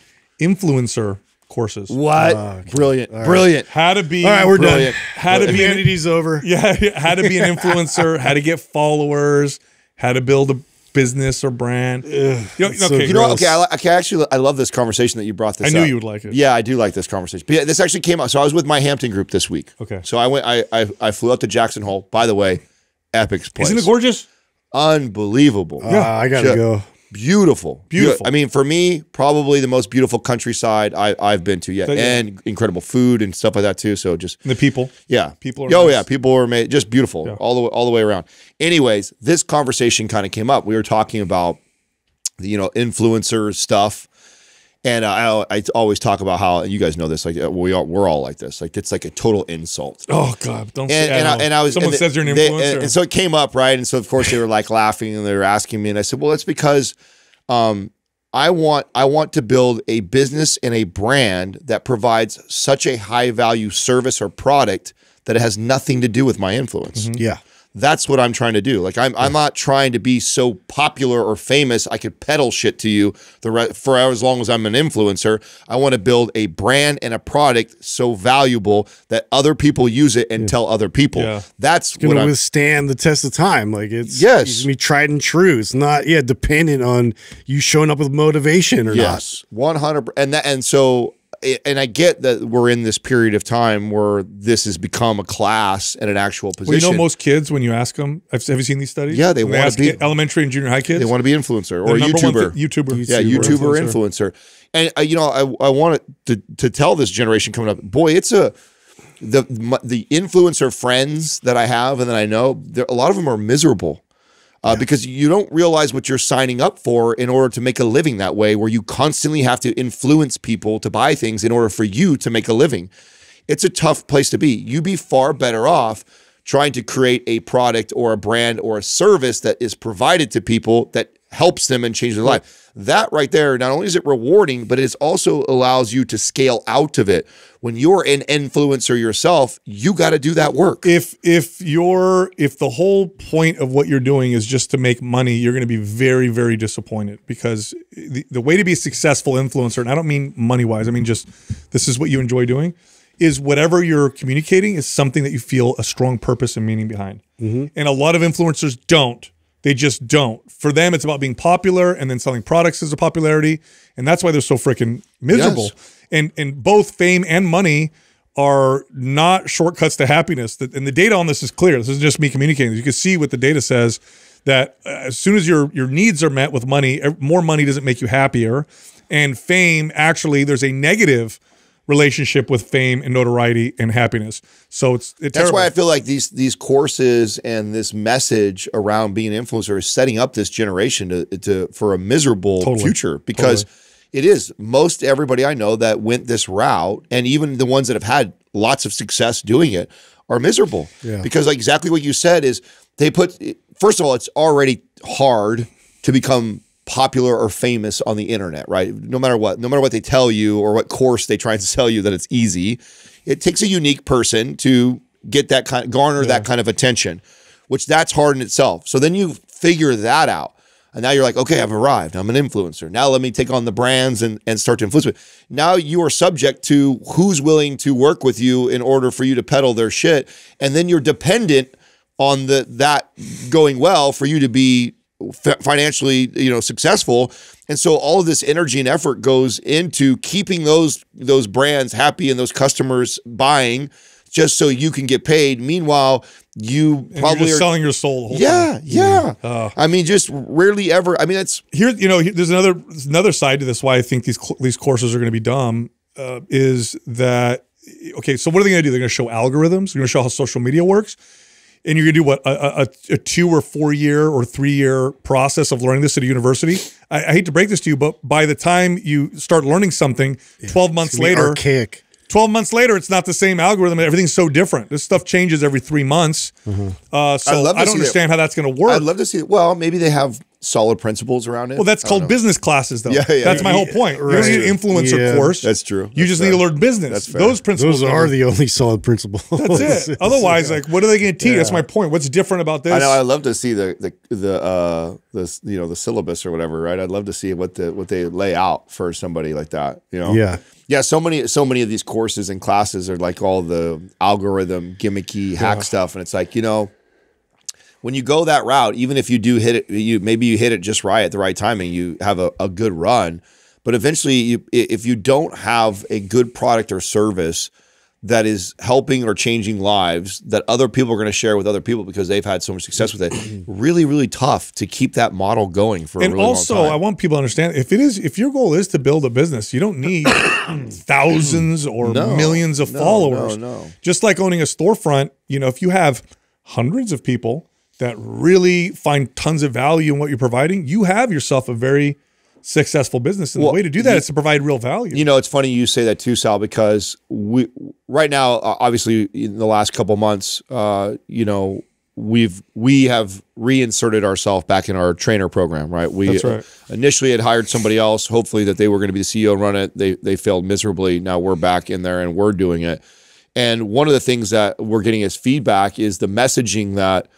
influencer courses. What? Brilliant. Right. Brilliant. How to be... All right, we're done. How to be... Humanity's over. Yeah, how to be an influencer, how to get followers, how to build a business or brand. I love this conversation that you brought this up. I knew you would like it. Yeah, I do like this conversation. But yeah, this actually came out. So I was with my Hampton group this week. Okay. So I went, I flew out to Jackson Hole. By the way, epic place. Isn't it gorgeous? Unbelievable. Yeah, I gotta go. Beautiful. Beautiful. I mean, for me, probably the most beautiful countryside I've been to yet. But, and incredible food and stuff like that too. So just and the people. Yeah. People are nice. Yeah, people are made just beautiful all the way around. Anyways, this conversation kind of came up. We were talking about the, you know, influencer stuff. And I always talk about how, and you guys know this, like we're all like this, like it's like a total insult. Oh God, don't say that. Someone says you're an influencer, and so it came up, right? And so of course they were like laughing and they were asking me, and I said, well, it's because I want to build a business and a brand that provides such a high value service or product that it has nothing to do with my influence. Mm-hmm. Yeah. That's what I'm trying to do. Like I'm not trying to be so popular or famous I could peddle shit to you for as long as I'm an influencer. I want to build a brand and a product so valuable that other people use it and tell other people. Yeah. That's going to withstand the test of time. Like it's me tried and true. It's not dependent on you showing up with motivation or not. Yes, 100%. And I get that we're in this period of time where this has become a class and an actual position. Well, you know, most kids, when you ask them, have you seen these studies? Yeah, they want to be elementary and junior high kids. They want to be influencer or YouTuber. YouTuber, influencer. And you know, I want to tell this generation coming up, boy, it's the influencer friends that I have and that I know, a lot of them are miserable. Because you don't realize what you're signing up for in order to make a living that way, where you constantly have to influence people to buy things in order for you to make a living. It's a tough place to be. You'd be far better off trying to create a product or a brand or a service that is provided to people that helps them and change their life. That right there, not only is it rewarding, but it also allows you to scale out of it. When you're an influencer yourself, you got to do that work. If the whole point of what you're doing is just to make money, you're going to be very, very disappointed, because the way to be a successful influencer, and I don't mean money-wise, I mean just this is what you enjoy doing, is whatever you're communicating is something that you feel a strong purpose and meaning behind. Mm-hmm. And a lot of influencers don't. They just don't. For them, it's about being popular and then selling products as a popularity. And that's why they're so freaking miserable. Yes. And both fame and money are not shortcuts to happiness. And the data on this is clear. This isn't just me communicating. You can see what the data says, that as soon as your needs are met with money, more money doesn't make you happier. And fame, actually, there's a negative relationship with fame and notoriety and happiness. So it's that's terrible. Why I feel like these courses and this message around being an influencer is setting up this generation for a miserable future, because it is most everybody I know that went this route, and even the ones that have had lots of success doing it, are miserable. Yeah. Because like exactly what you said is first of all, it's already hard to become popular or famous on the internet, right? No matter what they tell you or what course they try to sell you that it's easy, it takes a unique person to get that kind of, garner that kind of attention, which that's hard in itself. So then you figure that out. And now you're like, okay, I've arrived. I'm an influencer. Now let me take on the brands and start to influence it. Now you are subject to who's willing to work with you in order for you to peddle their shit. And then you're dependent on that going well for you to be financially, you know, successful. And so all of this energy and effort goes into keeping those brands happy and those customers buying, just so you can get paid. Meanwhile, you're selling your soul. I mean, just rarely ever. I mean, it's here. You know, there's another side to this. Why I think these courses are going to be dumb is that, okay, so what are they going to do? They're going to show algorithms. They're going to show how social media works. And you're going to do what, a 2- or 4-year or 3-year process of learning this at a university? I hate to break this to you, but by the time you start learning something, 12 months later, archaic. 12 months later, it's not the same algorithm. Everything's so different. This stuff changes every 3 months. Mm-hmm. So I don't understand how that's going to work. I'd love to see it. Well, maybe they have solid principles around it. Well, that's called business classes, though. That's my whole point. Right. You don't need an influencer course. That's true. You just need to learn business. That's fair. Those principles are the only solid principles. That's it. Otherwise, like, what are they going to teach? That's my point. What's different about this? I know. I'd love to see the you know, the syllabus or whatever. Right. I'd love to see what they lay out for somebody like that. You know. Yeah. Yeah. So many of these courses and classes are like all the algorithm gimmicky hack stuff, and it's like, you know, when you go that route, even if you do hit it, maybe you hit it just right at the right time and you have a good run, but eventually if you don't have a good product or service that is helping or changing lives that other people are going to share with other people because they've had so much success with it, really, really tough to keep that model going for a really long time. And also, I want people to understand, if your goal is to build a business, you don't need thousands or millions of followers. Just like owning a storefront, you know, if you have hundreds of people that really find tons of value in what you're providing, you have yourself a very successful business. And the way to do that is to provide real value. You know, it's funny you say that too, Sal, because we right now, obviously in the last couple of months, you know, we have reinserted ourselves back in our trainer program, right? That's right. Initially had hired somebody else, hopefully that they were going to be the CEO and run it. They failed miserably. Now we're back in there and we're doing it. And one of the things that we're getting as feedback is the messaging that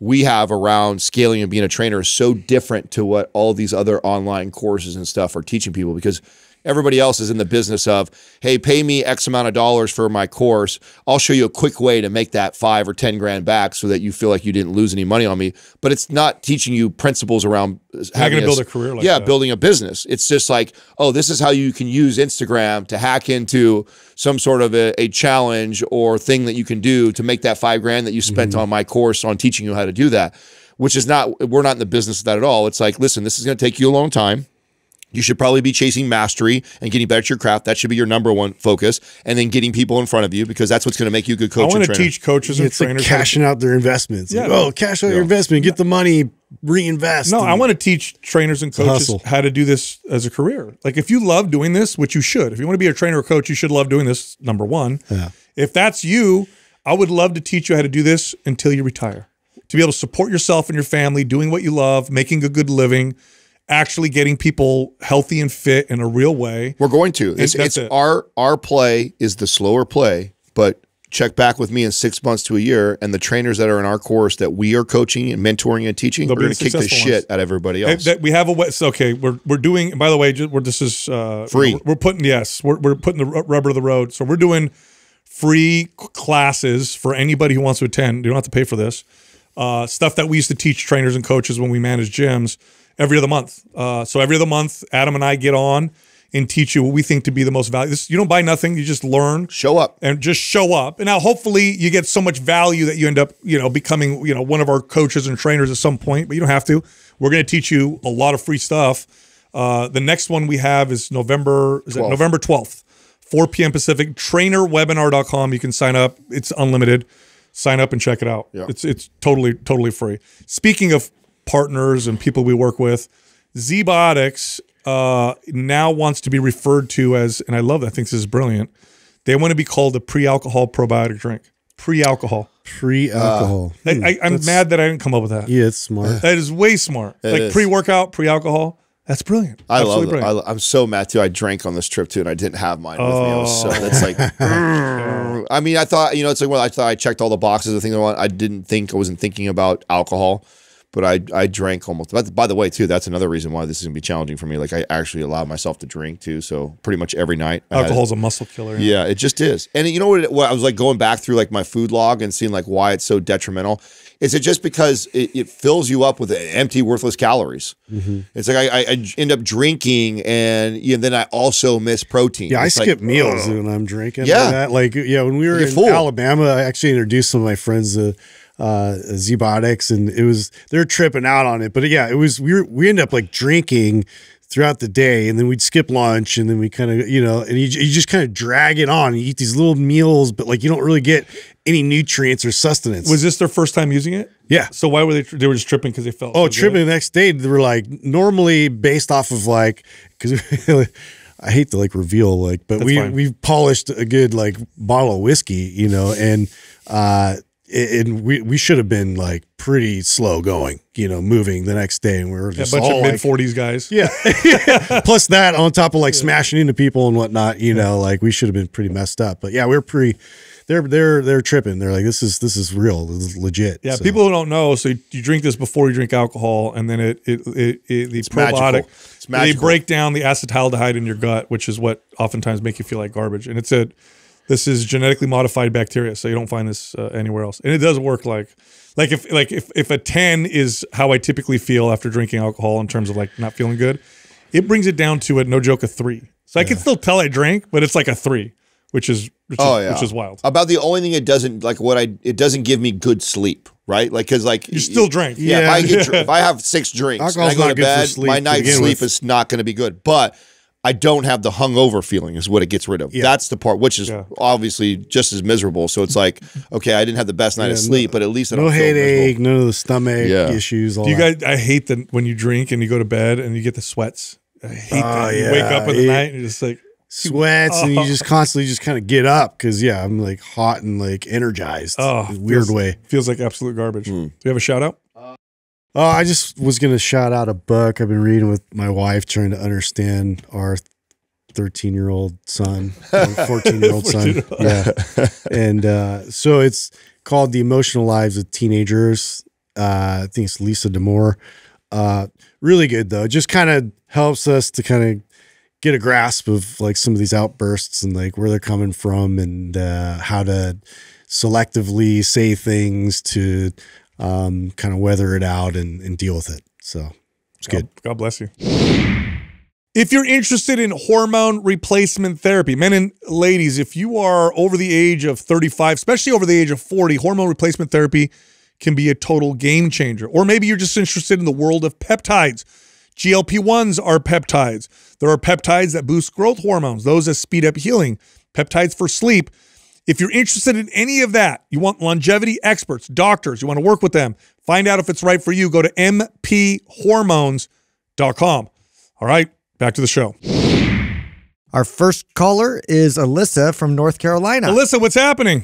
we have around scaling and being a trainer is so different to what all these other online courses and stuff are teaching people, because everybody else is in the business of, hey, pay me X amount of dollars for my course. I'll show you a quick way to make that 5 or 10 grand back so that you feel like you didn't lose any money on me. But it's not teaching you principles around having to build a career like that. Building a business. It's just like, oh, this is how you can use Instagram to hack into some sort of a challenge or thing that you can do to make that 5 grand that you spent on my course on teaching you how to do that, which is not, we're not in the business of that at all. It's like, listen, this is going to take you a long time. You should probably be chasing mastery and getting better at your craft. That should be your #1 focus. And then getting people in front of you, because that's what's going to make you a good coach and trainer. I want to teach coaches and trainers. It's like cashing out their investments. Yeah. Like, oh, cash out your investment. Get the money. Reinvest. No, I want to teach trainers and coaches how to do this as a career. Like, if you love doing this, which you should. If you want to be a trainer or coach, you should love doing this, #1. Yeah. If that's you, I would love to teach you how to do this until you retire. To be able to support yourself and your family, doing what you love, making a good living, actually getting people healthy and fit in a real way. We're going to. Our play is the slower play, but check back with me in 6 months to a year, and the trainers that are in our course that we are coaching and mentoring and teaching, we're going to kick the shit out of everybody else. That we have we're doing, by the way, this is free. We're putting, we're putting the rubber to the road. So we're doing free classes for anybody who wants to attend. You don't have to pay for this. Stuff that we used to teach trainers and coaches when we managed gyms. Every other month. So every other month, Adam and I get on and teach you what we think to be the most valuable. You don't buy nothing. You just learn. Show up. And just show up. And now hopefully you get so much value that you end up, you know, becoming, you know, one of our coaches and trainers at some point, but you don't have to. We're going to teach you a lot of free stuff. The next one we have is November 12th, 4 p.m. Pacific, trainerwebinar.com. You can sign up. It's unlimited. Sign up and check it out. Yeah. It's totally, totally free. Speaking of partners and people we work with, Z-Biotics now wants to be referred to as, and I love that, I think this is brilliant, they want to be called a pre-alcohol probiotic drink. Pre-alcohol. Pre-alcohol. I'm mad that I didn't come up with that. Yeah, it's smart. That is way smart. Like pre-workout, pre-alcohol. That's brilliant. I love that. I'm so mad too. I drank on this trip too, and I didn't have mine with me. I was so, that's like, I mean, I thought, you know, it's like, well, I thought I checked all the boxes of things I want. I wasn't thinking about alcohol. But I drank almost. By the way, too, that's another reason why this is going to be challenging for me. Like, I actually allowed myself to drink, too. So pretty much every night. Alcohol's a muscle killer. Yeah, it just is. And you know what I was like going back through, like, my food log and seeing, like, why it's so detrimental. Is it just because it fills you up with empty, worthless calories? It's like I end up drinking, and then I also miss protein. Yeah, it's I skip meals when I'm drinking. Yeah. When we were in Alabama, I actually introduced some of my friends to Z-Biotics, and they're tripping out on it, but yeah, we end up like drinking throughout the day, and then we'd skip lunch, and then we kind of, you know, and you just kind of drag it on. You eat these little meals, but like you don't really get any nutrients or sustenance. Was this their first time using it? Yeah. So why were they were just tripping because they felt tripping the next day. They were like, normally based off of like, because I hate to like reveal, like, but we've polished a good like bottle of whiskey, you know, and and we should have been like pretty slow going, you know, moving the next day, and we were just a bunch of mid-40s guys. Yeah. Plus that on top of like smashing into people and whatnot, you know, like we should have been pretty messed up. But yeah, we were pretty. They're tripping. They're like, this is real. This is legit. Yeah. So. People who don't know, so you drink this before you drink alcohol, and then it's probiotic. It's magical. They break down the acetaldehyde in your gut, which is what oftentimes make you feel like garbage, and it's a This is genetically modified bacteria, so you don't find this anywhere else. And it does work like if a 10 is how I typically feel after drinking alcohol in terms of like not feeling good, it brings it down to a no joke a 3. So I can still tell I drank, but it's like a 3, which is wild. About the only thing it doesn't like it doesn't give me good sleep, right? Like because like you still drink. Yeah, yeah. If I have 6 drinks, and I go to bed, my night's sleep is not going to be good, but I don't have the hungover feeling is what it gets rid of. Yeah. That's the part, which is obviously just as miserable. So it's like, okay, I didn't have the best night of sleep, but at least I don't feel miserable. No headache, none of the stomach issues, all that. I hate that when you drink and you go to bed and you get the sweats. I hate that. You wake up in the night and you're just like. Sweats and you just constantly just kind of get up because, yeah, I'm like hot and like energized in a weird way. Feels like absolute garbage. Mm. Do you have a shout out? Oh, I just was going to shout out a book I've been reading with my wife, trying to understand our 13-year-old son, 14-year-old son. Yeah. And so it's called The Emotional Lives of Teenagers. I think it's Lisa Damore. Really good, though. It just kind of helps us to kind of get a grasp of like some of these outbursts and like where they're coming from and how to selectively say things to – kind of weather it out and deal with it. So it's good. God bless you. If you're interested in hormone replacement therapy, men and ladies, if you are over the age of 35, especially over the age of 40, hormone replacement therapy can be a total game changer. Or maybe you're just interested in the world of peptides. GLP-1s are peptides. There are peptides that boost growth hormones, those that speed up healing, peptides for sleep. If you're interested in any of that, you want longevity experts, doctors, you want to work with them, find out if it's right for you, go to mphormones.com. All right, back to the show. Our first caller is Alyssa from North Carolina. Alyssa, what's happening?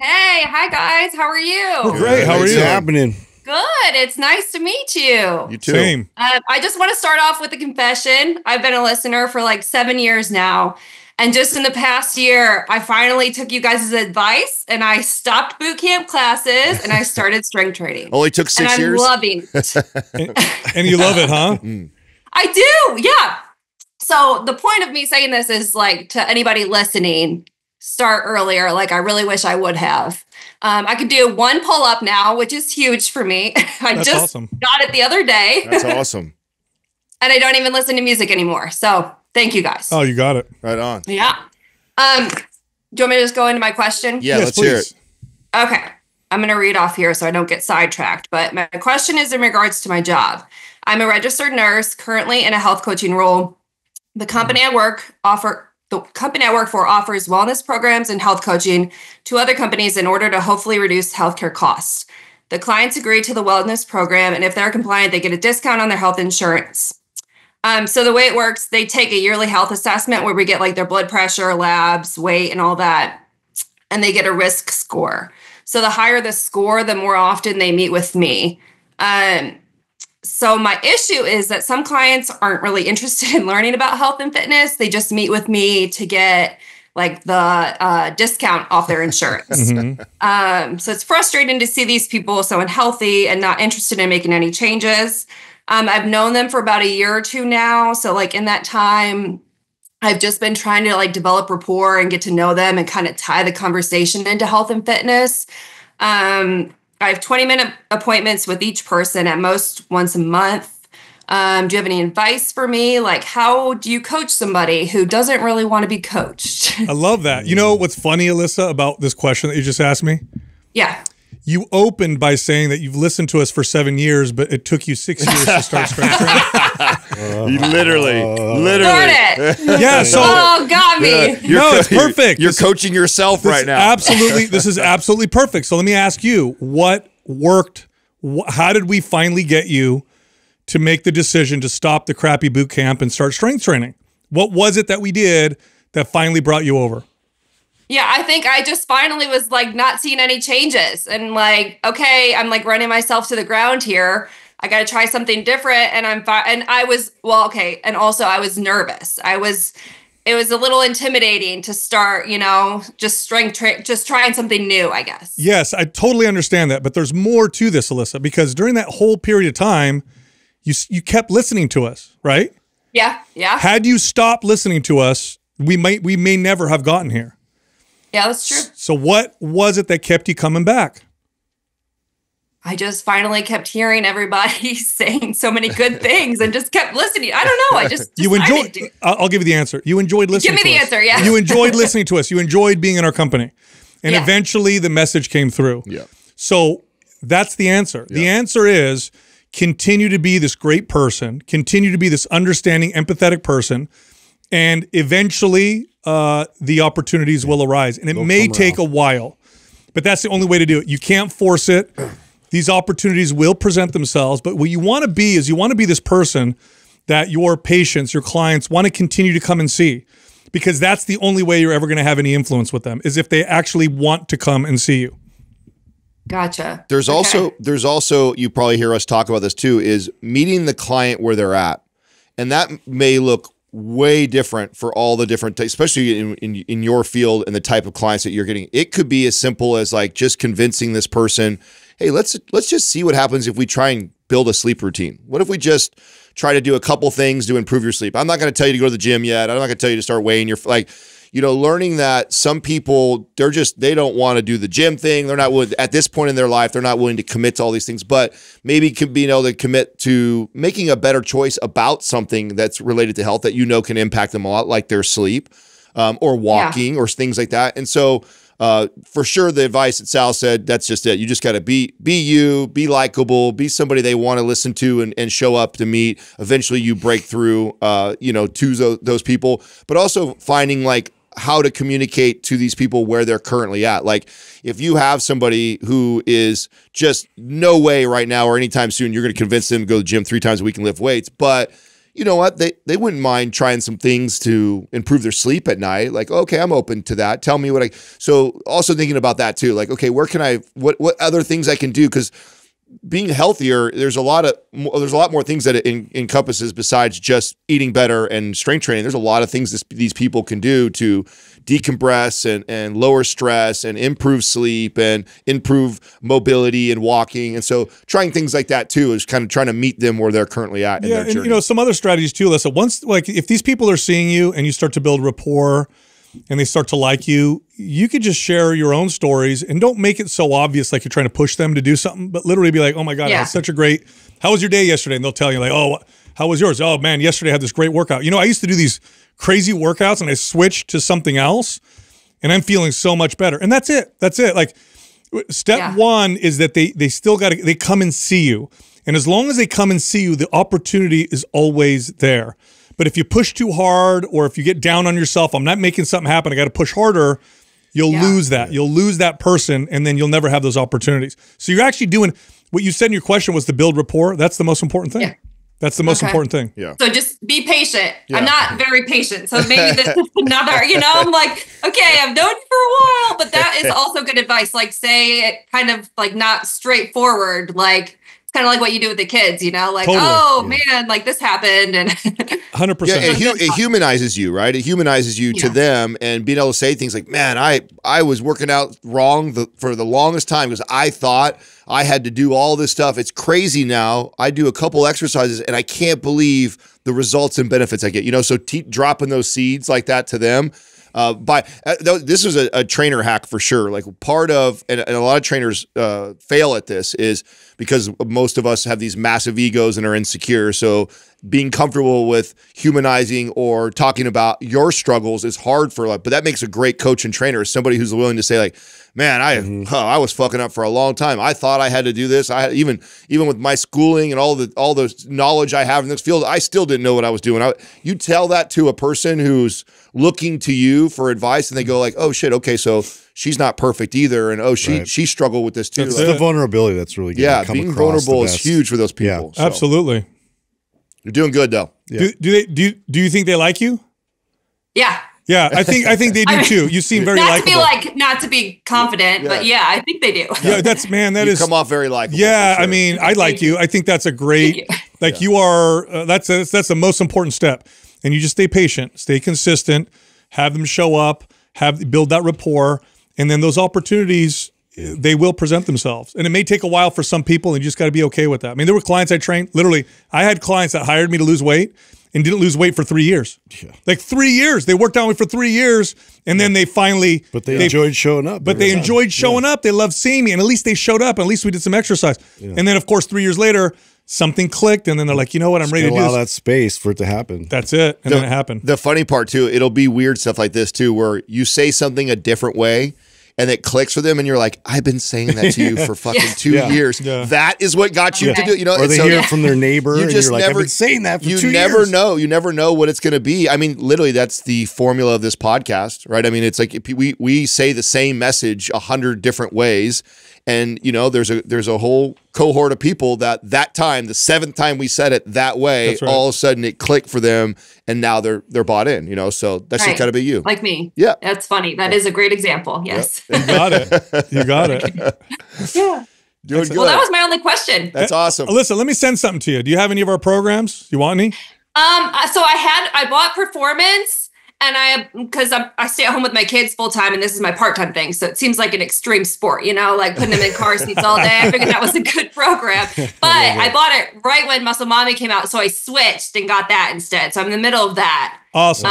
Hey, hi guys, how are you? We're great, how are you? What's happening? Good, it's nice to meet you. You too. Same. I just want to start off with a confession. I've been a listener for like 7 years now. And just in the past year, I finally took you guys' advice and I stopped boot camp classes and I started strength training. Only took 6 years. I'm loving it. And you love it, huh? I do, yeah. So the point of me saying this is like to anybody listening, start earlier. Like I really wish I would have. I could do 1 pull-up now, which is huge for me. That's awesome. Got it the other day. That's awesome. And I don't even listen to music anymore, so... Thank you guys. Oh, you got it. Right on. Yeah. Do you want me to just go into my question? Yeah, yes, let's hear it. Okay. I'm going to read off here so I don't get sidetracked. But my question is in regards to my job. I'm a registered nurse currently in a health coaching role. The company I work for offers wellness programs and health coaching to other companies in order to hopefully reduce healthcare costs. The clients agree to the wellness program, and if they're compliant, they get a discount on their health insurance. So the way it works, they take a yearly health assessment where we get like their blood pressure, labs, weight, and all that, and they get a risk score. So the higher the score, the more often they meet with me. So my issue is that some clients aren't really interested in learning about health and fitness. They just meet with me to get like the discount off their insurance. So it's frustrating to see these people so unhealthy and not interested in making any changes. I've known them for about a year or two now. So like in that time, I've just been trying to like develop rapport and get to know them and kind of tie the conversation into health and fitness. I have 20-minute appointments with each person at most once a month. Do you have any advice for me? Like how do you coach somebody who doesn't really want to be coached? I love that. You know what's funny, Alyssa, about this question that you just asked me? Yeah. You opened by saying that you've listened to us for 7 years, but it took you 6 years to start strength training. You literally. Darn it. Yeah. So, oh, got me. No, it's perfect. You're coaching yourself right now. Absolutely. This is absolutely perfect. So let me ask you, what worked? How did we finally get you to make the decision to stop the crappy boot camp and start strength training? What was it that we did that finally brought you over? Yeah, I think I just finally was like not seeing any changes and like, okay, I'm like running myself to the ground here. I got to try something different. And I'm fine. And I was, well, okay. And also I was nervous. It was a little intimidating to start, you know, just trying something new, I guess. Yes, I totally understand that. But there's more to this, Alyssa, because during that whole period of time, you kept listening to us, right? Yeah. Yeah. Had you stopped listening to us, we may never have gotten here. Yeah, that's true. So what was it that kept you coming back? I just finally kept hearing everybody saying so many good things and just kept listening. I don't know. I just you enjoyed. I'll give you the answer. You enjoyed listening. Give me the answer. Yeah. You enjoyed listening to us. You enjoyed being in our company, and eventually the message came through. Yeah. So that's the answer. Yeah. The answer is continue to be this great person. Continue to be this understanding, empathetic person, and eventually the opportunities will arise. And it may take a while, but that's the only way to do it. You can't force it. These opportunities will present themselves, but what you want to be is you want to be this person that your patients, your clients want to continue to come and see, because that's the only way you're ever going to have any influence with them is if they actually want to come and see you. Gotcha. There's also, you probably hear us talk about this too, is meeting the client where they're at. And that may look way different for all the different, especially in your field and the type of clients that you're getting. It could be as simple as like just convincing this person, hey, let's just see what happens if we try and build a sleep routine. What if we just try to do a couple things to improve your sleep? I'm not going to tell you to go to the gym yet. I'm not going to tell you to start weighing your, like, you know, learning that some people, they're just, they don't want to do the gym thing. They're not willing, at this point in their life, they're not willing to commit to all these things, but maybe being able to commit to making a better choice about something that's related to health that you know can impact them a lot, like their sleep or walking or things like that. And so, for sure, the advice that Sal said, that's just it. You just got to be you, be likable, be somebody they want to listen to and show up to meet. Eventually you break through, you know, to those people, but also finding like how to communicate to these people where they're currently at. Like if you have somebody who is just no way right now or anytime soon, you're going to convince them to go to the gym 3 times a week and lift weights. But you know what? They wouldn't mind trying some things to improve their sleep at night. Like, okay, I'm open to that. Tell me what I, so also thinking about that too. Like, okay, where can I, what other things I can do? Cause being healthier, there's a lot more things that it encompasses besides just eating better and strength training. There's a lot of things these people can do to decompress and lower stress and improve sleep and improve mobility and walking. And so trying things like that too is kind of trying to meet them where they're currently at in their journey. You know, some other strategies too, Lisa, once, like if these people are seeing you and you start to build rapport and they start to like you, you could just share your own stories and don't make it so obvious like you're trying to push them to do something, but literally be like, oh my God, I had such a great, how was your day yesterday? And they'll tell you like, oh, how was yours? Oh man, yesterday I had this great workout. You know, I used to do these crazy workouts and I switched to something else and I'm feeling so much better. And that's it. That's it. Like step one is that they still got to, they come and see you. And as long as they come and see you, the opportunity is always there. But if you push too hard or if you get down on yourself, I'm not making something happen, I got to push harder, you'll lose that. You'll lose that person and then you'll never have those opportunities. So you're actually doing, what you said in your question was to build rapport. That's the most important thing. Yeah. That's the most important thing. Yeah. So just be patient. Yeah. I'm not very patient. So maybe this is another, you know, I'm like, okay, I've known you for a while, but that is also good advice. Like say it kind of like not straightforward, like kind of like what you do with the kids, you know, like, oh man, like this happened. And 100%. Yeah, it humanizes you, right? It humanizes you to them, and being able to say things like, man, I was working out wrong for the longest time because I thought I had to do all this stuff. It's crazy now. I do a couple exercises and I can't believe the results and benefits I get, you know? So dropping those seeds like that to them. This is a trainer hack for sure. Like part of, and a lot of trainers fail at this is because most of us have these massive egos and are insecure. So being comfortable with humanizing or talking about your struggles is hard for a lot, but that makes a great coach and trainer, somebody who's willing to say like, man, I was fucking up for a long time. I thought I had to do this. Even with my schooling and all the knowledge I have in this field, I still didn't know what I was doing. You tell that to a person who's looking to you for advice and they go like, oh shit, okay, so she's not perfect either, and oh, she struggled with this too. It's like, the vulnerability that's really good. Yeah, being vulnerable is huge for those people. Yeah, so. Absolutely. You're doing good though. Yeah. Do you think they like you? Yeah. Yeah, I think they do too. You seem very likable. Not to be confident, but yeah, I think they do. Yeah, that is. You come off very likable. Yeah, sure. I mean, I like you. I think that's a great, like you are. That's the most important step, and you just stay patient, stay consistent, have them show up, build that rapport, and then those opportunities they will present themselves. And it may take a while for some people, and you just got to be okay with that. I mean, there were clients I trained. Literally, I had clients that hired me to lose weight. and didn't lose weight for 3 years. Yeah. Like 3 years. They worked on me for 3 years, and then they finally... But they enjoyed showing up. But they enjoyed showing up. They loved seeing me, and at least they showed up. At least we did some exercise. Yeah. And then, of course, 3 years later... Something clicked, and then they're like, you know what, I'm ready to do this. Allow that space for it to happen. That's it, and then it happened. The funny part, too, it'll be weird stuff like this, too, where you say something a different way, and it clicks for them, and you're like, I've been saying that to you for fucking 2 years. Yeah. That is what got you to do it. You know, or they hear it from their neighbor, and you're like, I've been saying that for 2 years. You never know. You never know what it's going to be. I mean, literally, that's the formula of this podcast, right? I mean, it's like we say the same message 100 different ways. And, you know, there's a whole cohort of people that time, the 7th time we said it that way, right, all of a sudden it clicked for them, and now they're bought in, you know? So that's just gotta be you. Like me. Yeah. That's funny. That is a great example. Yes. Yep. You got it. You got it. Yeah. Doing good. Well, that was my only question. That's awesome. Listen, let me send something to you. Do you have any of our programs? You want any? So I bought Performance. And because I stay at home with my kids full time, and this is my part-time thing. So it seems like an extreme sport, you know, like putting them in car seats all day. I figured that was a good program. But I bought it right when Muscle Mommy came out. So I switched and got that instead. So I'm in the middle of that. Awesome.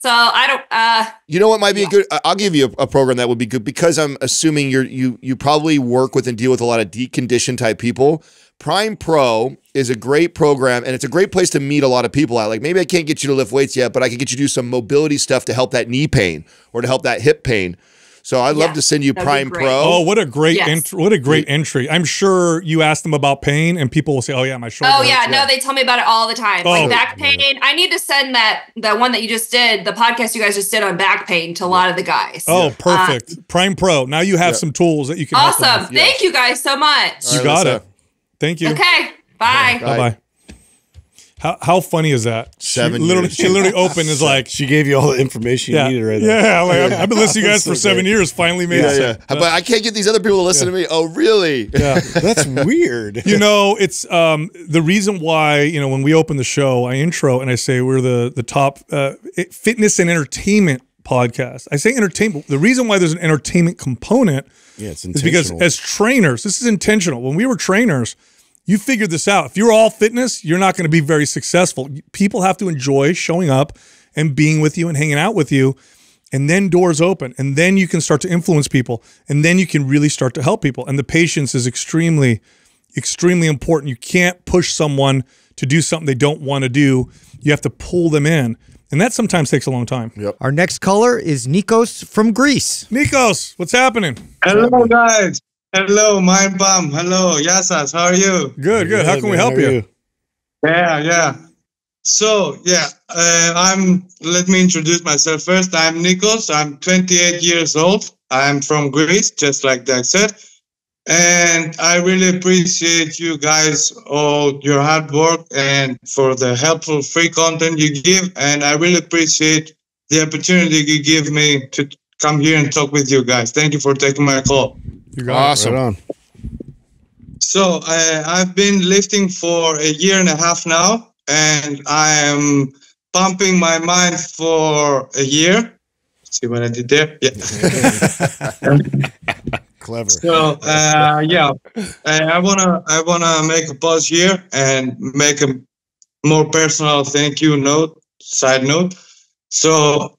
So I don't, you know what might be a good, I'll give you a program that would be good, because I'm assuming you probably work with and deal with a lot of deconditioned type people. Prime Pro is a great program, and it's a great place to meet a lot of people at. Like, maybe I can't get you to lift weights yet, but I can get you to do some mobility stuff to help that knee pain or to help that hip pain. So I'd love to send you Prime Pro. Oh, what a great entry. I'm sure you ask them about pain, and people will say, oh, yeah, my shoulder. Oh, yeah. No, they tell me about it all the time. Oh, like back pain. I need to send the one that you just did, the podcast you guys just did on back pain, to a lot of the guys. Oh, perfect. Prime Pro. Now you have some tools that you can help them with. Awesome. Thank you guys so much. You got it. Thank you. Okay. Bye. Bye. How funny is that? She literally opened is like, she gave you all the information you needed right there. Yeah, like, I've been listening to you guys for 7 years. Finally made it. Yeah. But I can't get these other people to listen to me. Oh, really? Yeah, that's weird. You know, it's the reason why, you know, when we open the show, I intro and I say we're the top fitness and entertainment podcast. I say entertainment. The reason why there's an entertainment component is because as trainers, this is intentional. When we were trainers, you figured this out. If you're all fitness, you're not going to be very successful. People have to enjoy showing up and being with you and hanging out with you. And then doors open. And then you can start to influence people. And then you can really start to help people. And the patience is extremely, extremely important. You can't push someone to do something they don't want to do. You have to pull them in. And that sometimes takes a long time. Yep. Our next caller is Nikos from Greece. Nikos, what's happening? Hello, guys. Hello, Mind Pump. Hello, Yasas. How are you? Good, good. How can we help you? Yeah. So, let me introduce myself first. I'm Nikos. I'm 28 years old. I'm from Greece, just like Doug said. And I really appreciate you guys, all your hard work and for the helpful free content you give. And I really appreciate the opportunity you give me to come here and talk with you guys. Thank you for taking my call. You got awesome. Right on. So I've been lifting for 1.5 years now, and I am pumping my mind for 1 year. Let's see what I did there. Yeah. Clever. So I wanna make a pause here and make a more personal thank you note. Side note. So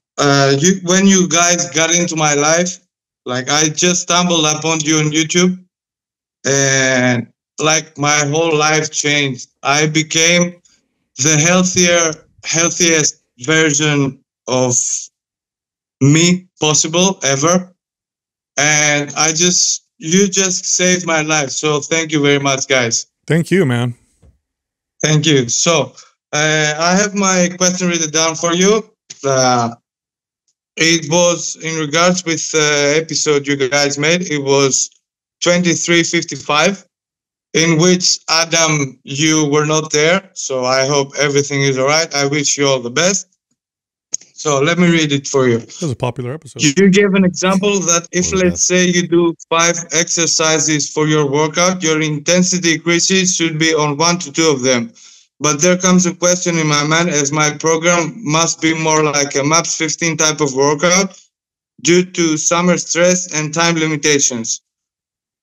when you guys got into my life, like, I just stumbled upon you on YouTube, and like my whole life changed. I became the healthiest version of me possible ever. And you just saved my life. So thank you very much, guys. Thank you, man. Thank you. So I have my question written down for you. It was in regards with the episode you guys made. It was 2355, in which, Adam, you were not there. So I hope everything is all right. I wish you all the best. So let me read it for you. That was a popular episode. You gave an example that if, let's say, you do 5 exercises for your workout, your intensity increases should be on 1 to 2 of them. But there comes a question in my mind, as my program must be more like a MAPS 15 type of workout due to summer stress and time limitations.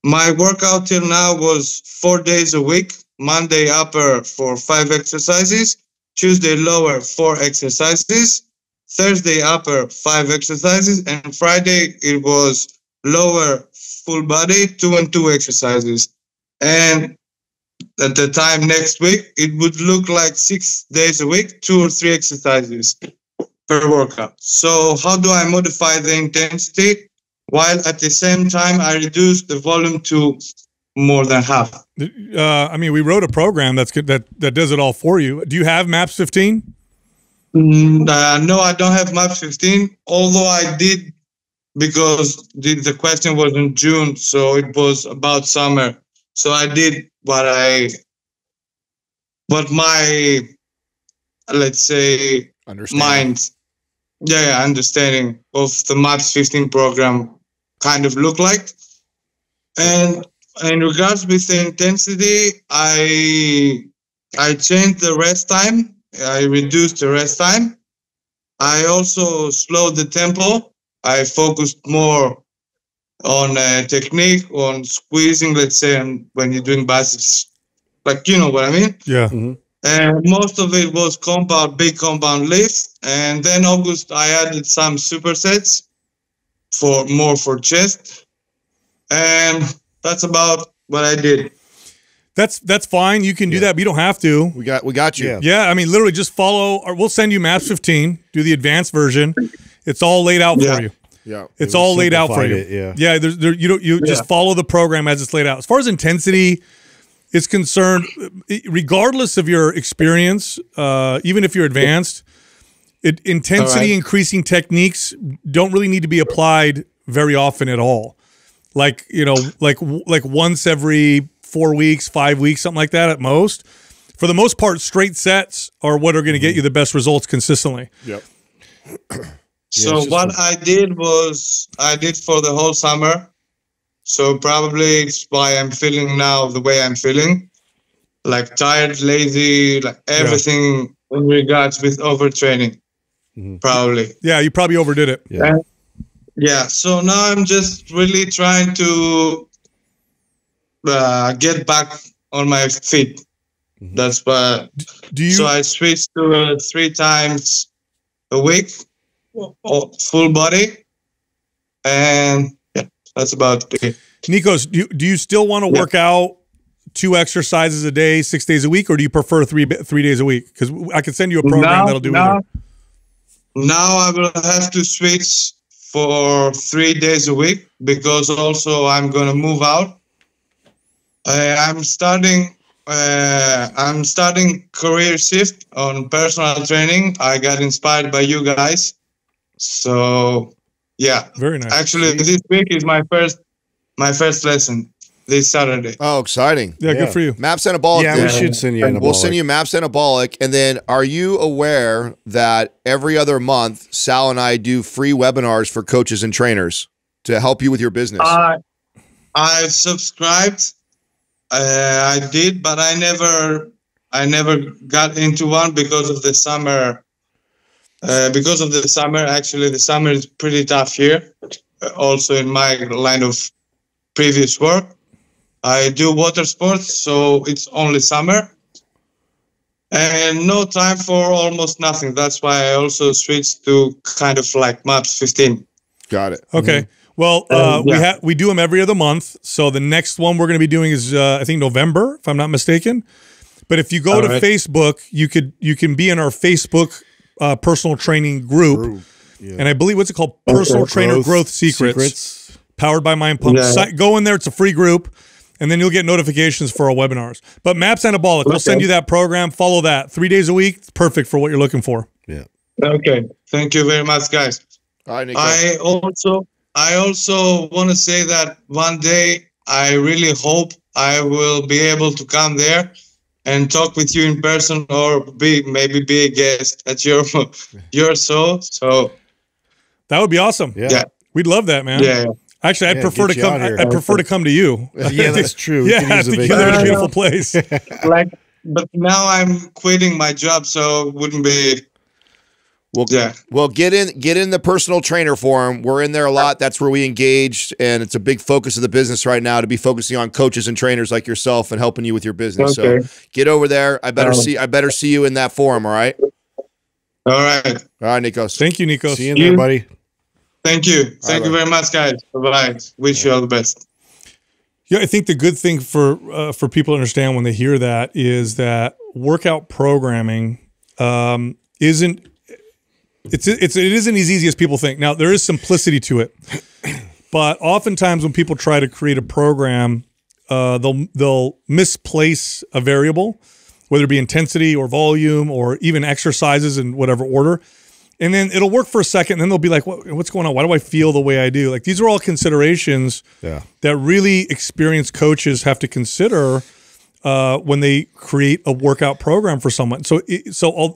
My workout till now was 4 days a week, Monday upper for 5 exercises, Tuesday lower 4 exercises, Thursday upper 5 exercises, and Friday it was lower full body 2 and 2 exercises. And at the time next week, it would look like 6 days a week, 2 or 3 exercises per workout. So how do I modify the intensity while at the same time I reduce the volume to more than half? I mean, we wrote a program that's good, that does it all for you. Do you have MAPS 15? No, I don't have MAPS 15, although I did, because the question was in June, so it was about summer. So I did what my, let's say, understanding of the MAPS 15 program kind of looked like. And in regards with the intensity, I changed the rest time. I reduced the rest time. I also slowed the tempo. I focused more on technique, on squeezing, let's say, and when you're doing biceps, like, you know what I mean? Yeah. Mm-hmm. And most of it was big compound lifts. And then August, I added some supersets more for chest. And that's about what I did. That's fine. You can do that, but you don't have to. We got you. Yeah, I mean, literally just follow, or we'll send you MAPS 15, do the advanced version. It's all laid out for you. Yeah. It's all laid out for you. Yeah, you just follow the program as it's laid out. As far as intensity is concerned, regardless of your experience, even if you're advanced, intensity increasing techniques don't really need to be applied very often at all. Like, you know, like once every 4 weeks, 5 weeks, something like that at most. For the most part, straight sets are what are going to get you the best results consistently. Yep. So what I did was I did for the whole summer. So probably it's why I'm feeling now the way I'm feeling, like tired, lazy, like everything in regards with overtraining, probably. Yeah, you probably overdid it. Yeah. Yeah, so now I'm just really trying to get back on my feet. That's why. So I switched to 3 times a week, full body, and that's about it. Nikos, do you still want to work out 2 exercises a day, 6 days a week, or do you prefer three days a week? Because I could send you a program that'll do it. Now I will have to switch for 3 days a week, because also I'm going to move out. I'm starting career shift on personal training. I got inspired by you guys. So yeah, very nice. Actually, this week is my first lesson this Saturday. Oh, exciting. Yeah, good for you. MAPS Anabolic. Yeah, we should send you Anabolic. We'll send you MAPS Anabolic. And then, are you aware that every other month, Sal and I do free webinars for coaches and trainers to help you with your business? I subscribed. I did, but I never got into one because of the summer. Actually, the summer is pretty tough here. Also, in my line of previous work, I do water sports, so it's only summer and no time for almost nothing. That's why I also switched to kind of like MAPS 15. Got it. Okay. Well, we do them every other month. So the next one we're going to be doing is I think November, if I'm not mistaken. But if you go to Facebook, you can be in our Facebook personal training group. Yeah. And I believe what's it called? Personal Trainer Growth Secrets. Powered by Mind Pump. Yeah. Go in there. It's a free group, and then you'll get notifications for our webinars. But MAPS Anabolic, we'll send you that program. Follow that. 3 days a week. It's perfect for what you're looking for. Yeah. Okay. Thank you very much, guys. All right, Nick. I also want to say that one day I really hope I will be able to come there and talk with you in person, or maybe be a guest at your show. So that would be awesome. Yeah. We'd love that, man. Yeah. Actually, I'd prefer to come. I prefer to come to you. Yeah, that's true. Yeah, I think you're in a beautiful place. But now I'm quitting my job, so it wouldn't be Well, get in the personal trainer forum. We're in there a lot. That's where we engage, and it's a big focus of the business right now to be focusing on coaches and trainers like yourself and helping you with your business. Okay. So get over there. I better see you in that forum. All right. All right, Nikos. Thank you, Nikos. See you in there, buddy. Thank you. Thank you very much, guys. Bye-bye. Wish you all the best. Yeah, I think the good thing for people to understand when they hear that is that workout programming isn't as easy as people think. Now, there is simplicity to it, but oftentimes when people try to create a program, they'll misplace a variable, whether it be intensity or volume or even exercises in whatever order. And then it'll work for a second, and then they'll be like, what's going on? Why do I feel the way I do? Like, these are all considerations that really experienced coaches have to consider when they create a workout program for someone. So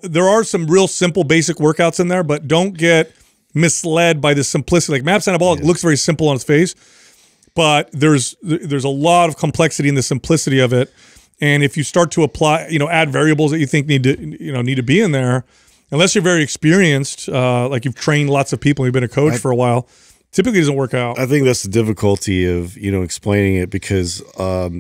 there are some real simple, basic workouts in there, but don't get misled by the simplicity. Like, MAPS Anabolic looks very simple on its face, but there's a lot of complexity in the simplicity of it. And if you start to apply, add variables that you think need to be in there, unless you're very experienced, like you've trained lots of people and you've been a coach for a while, typically doesn't work out. I think that's the difficulty of, explaining it, because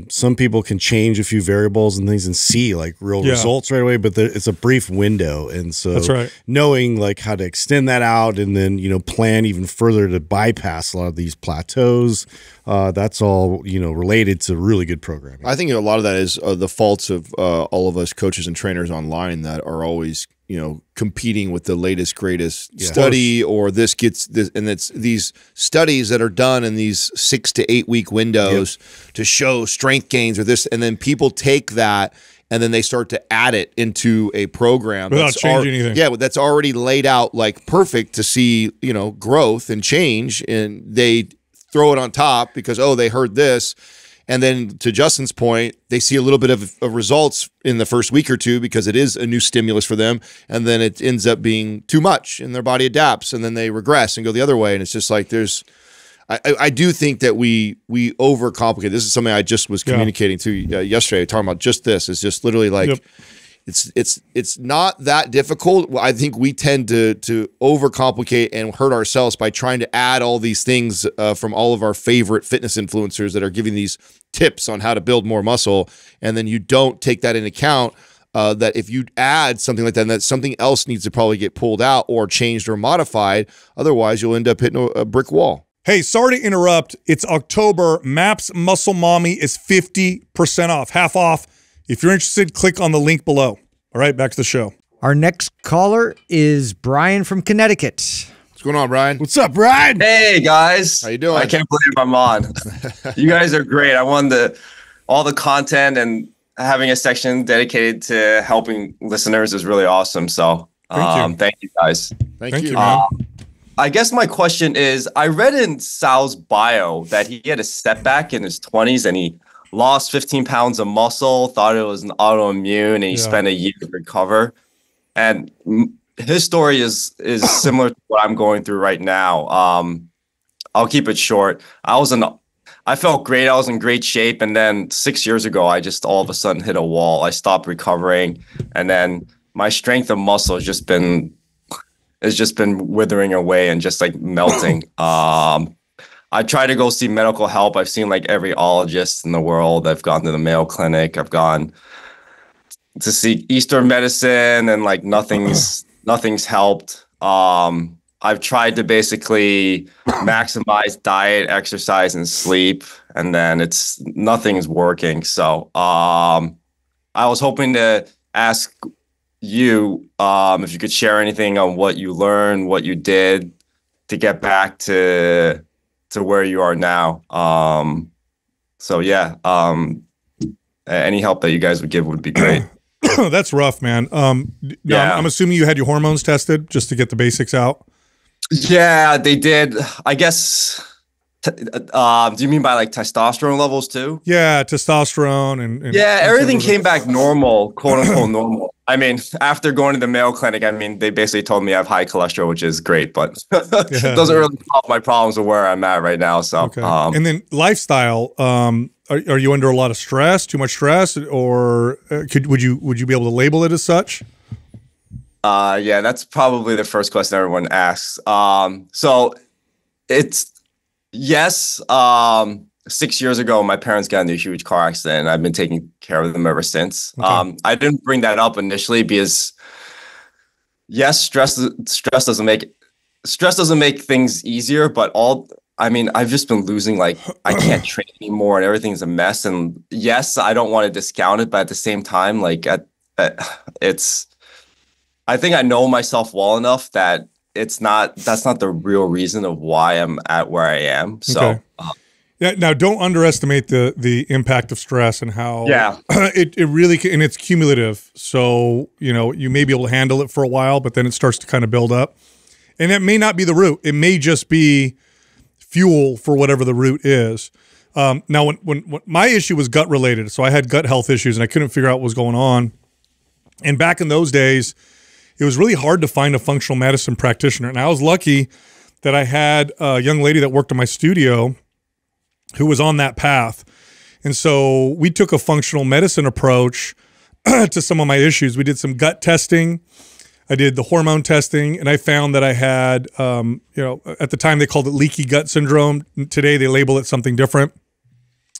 some people can change a few variables and things and see like real results right away, but it's a brief window. And so knowing like how to extend that out and then, plan even further to bypass a lot of these plateaus, that's all, related to really good programming. I think a lot of that is the faults of all of us coaches and trainers online that are always, competing with the latest, greatest study, or this gets this, and it's these studies that are done in these 6 to 8 week windows to show strength gains or this, and then people take that and then they start to add it into a program without changing anything. Yeah, that's already laid out like perfect to see, growth and change, and they throw it on top because, oh, they heard this. And then to Justin's point, they see a little bit of results in the first week or two because it is a new stimulus for them. And then it ends up being too much and their body adapts, and then they regress and go the other way. And it's just like, I do think that we overcomplicate. This is something I just was communicating to yesterday, talking about just this. It's just literally like, it's not that difficult. I think we tend to overcomplicate and hurt ourselves by trying to add all these things from all of our favorite fitness influencers that are giving these tips on how to build more muscle, and then you don't take that into account. That if you add something like that, something else needs to probably get pulled out or changed or modified. Otherwise, you'll end up hitting a brick wall. Hey, sorry to interrupt. It's October. MAPS Muscle Mommy is 50% off, half off. If you're interested, click on the link below. All right, back to the show. Our next caller is Brian from Connecticut. What's going on, Brian? What's up, Brian? Hey, guys. How you doing? I can't believe I'm on. You guys are great. I won all the content, and having a section dedicated to helping listeners is really awesome. So thank you, guys. Thank you, man. I guess my question is, I read in Sal's bio that he had a setback in his 20s, and he lost 15 pounds of muscle, thought it was an autoimmune, and he spent a year to recover. And his story is similar to what I'm going through right now. I'll keep it short. I felt great. I was in great shape. And then 6 years ago, I just all of a sudden hit a wall. I stopped recovering. And then my strength of muscle has just been, withering away and just like melting. I try to go see medical help. I've seen like every ologist in the world. I've gone to the Mayo Clinic. I've gone to see Eastern medicine, and like nothing's helped. I've tried to basically maximize diet, exercise, and sleep, and then nothing's working. So I was hoping to ask you if you could share anything on what you learned, what you did to get back to where you are now. Any help that you guys would give would be great. That's rough, man. I'm assuming you had your hormones tested just to get the basics out. Yeah, they did. I guess, do you mean by like testosterone levels too? Yeah, testosterone and yeah, everything came back normal, quote unquote normal. I mean, after going to the Mayo Clinic, I mean, they basically told me I have high cholesterol, which is great, but it doesn't really solve my problems of where I'm at right now. So, and then lifestyle, are you under a lot of stress, too much stress, or would you be able to label it as such? Yeah, that's probably the first question everyone asks. So it's, yes, 6 years ago, my parents got into a huge car accident, and I've been taking care of them ever since. Okay. I didn't bring that up initially because, yes, stress doesn't make things easier, but I've just been losing, like, I can't train anymore, and everything's a mess. And yes, I don't want to discount it, but at the same time, like, I think I know myself well enough that that's not the real reason of why I'm at where I am. So, okay. Yeah, now don't underestimate the impact of stress and how it really can, and it's cumulative. So, you may be able to handle it for a while, but then it starts to kind of build up, and that may not be the root. It may just be fuel for whatever the root is. Now when my issue was gut related, so I had gut health issues and I couldn't figure out what was going on. And back in those days, it was really hard to find a functional medicine practitioner. And I was lucky that I had a young lady that worked in my studio who was on that path. And so we took a functional medicine approach to some of my issues. We did some gut testing. I did the hormone testing, and I found that I had, at the time they called it leaky gut syndrome. Today they label it something different.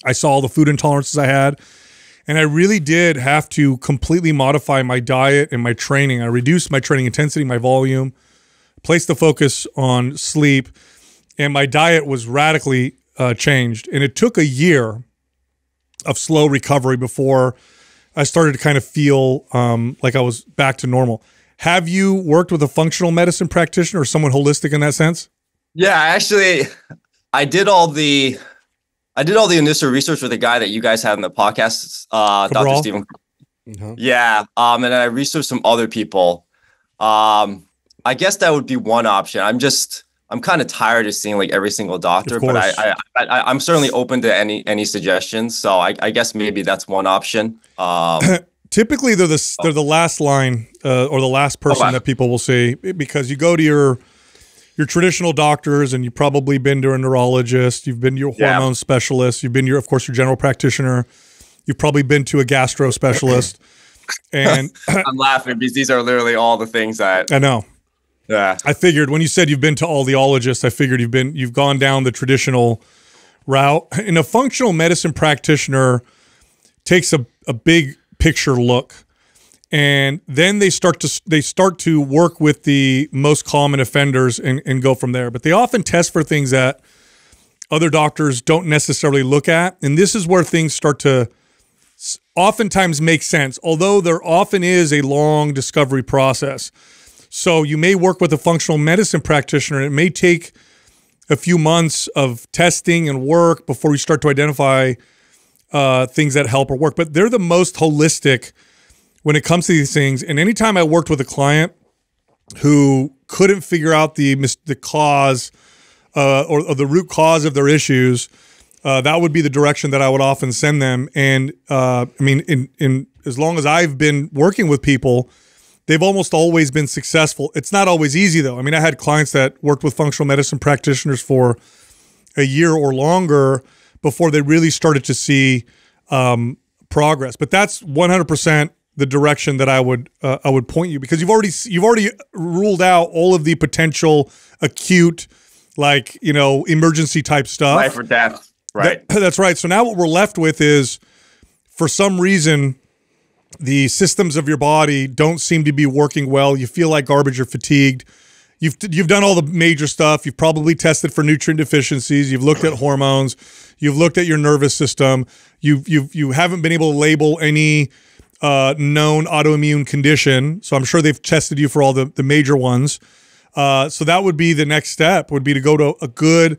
I saw all the food intolerances I had. And I really did have to completely modify my diet and my training. I reduced my training intensity, my volume, placed the focus on sleep, and my diet was radically changed. And it took a year of slow recovery before I started to kind of feel like I was back to normal. Have you worked with a functional medicine practitioner or someone holistic in that sense? Yeah, actually, I did all the initial research with the guy that you guys have in the podcast, Dr. Steven. Mm-hmm. Yeah. And then I researched some other people. I guess that would be one option. I'm kind of tired of seeing like every single doctor, but I'm certainly open to any suggestions. So I guess maybe that's one option. Typically they're the last line, or the last person that people will see, because you go to your traditional doctors, and you've probably been to a neurologist, you've been to your hormone specialist, you've been to of course, your general practitioner, you've probably been to a gastro specialist. And I'm laughing because these are literally all the things that I know. Yeah. I figured when you said you've been to all the ologists, I figured you've gone down the traditional route. And a functional medicine practitioner takes a big picture look. And then they start to work with the most common offenders and go from there. But they often test for things that other doctors don't necessarily look at. And this is where things start to oftentimes make sense, although there often is a long discovery process. So you may work with a functional medicine practitioner, and it may take a few months of testing and work before you start to identify things that help or work. But they're the most holistic when it comes to these things. And anytime I worked with a client who couldn't figure out the cause or the root cause of their issues, that would be the direction that I would often send them. And in as long as I've been working with people, they've almost always been successful. It's not always easy though. I mean, I had clients that worked with functional medicine practitioners for a year or longer before they really started to see progress. But that's 100% the direction that I would point you, because you've already ruled out all of the potential acute, like, emergency type stuff. Life or death, right? That's right. So now what we're left with is, for some reason, the systems of your body don't seem to be working well. You feel like garbage. You're fatigued. You've done all the major stuff. You've probably tested for nutrient deficiencies. You've looked at hormones. You've looked at your nervous system. You haven't been able to label any known autoimmune condition. So I'm sure they've tested you for all the major ones. So that would be the next step, would be to go to a good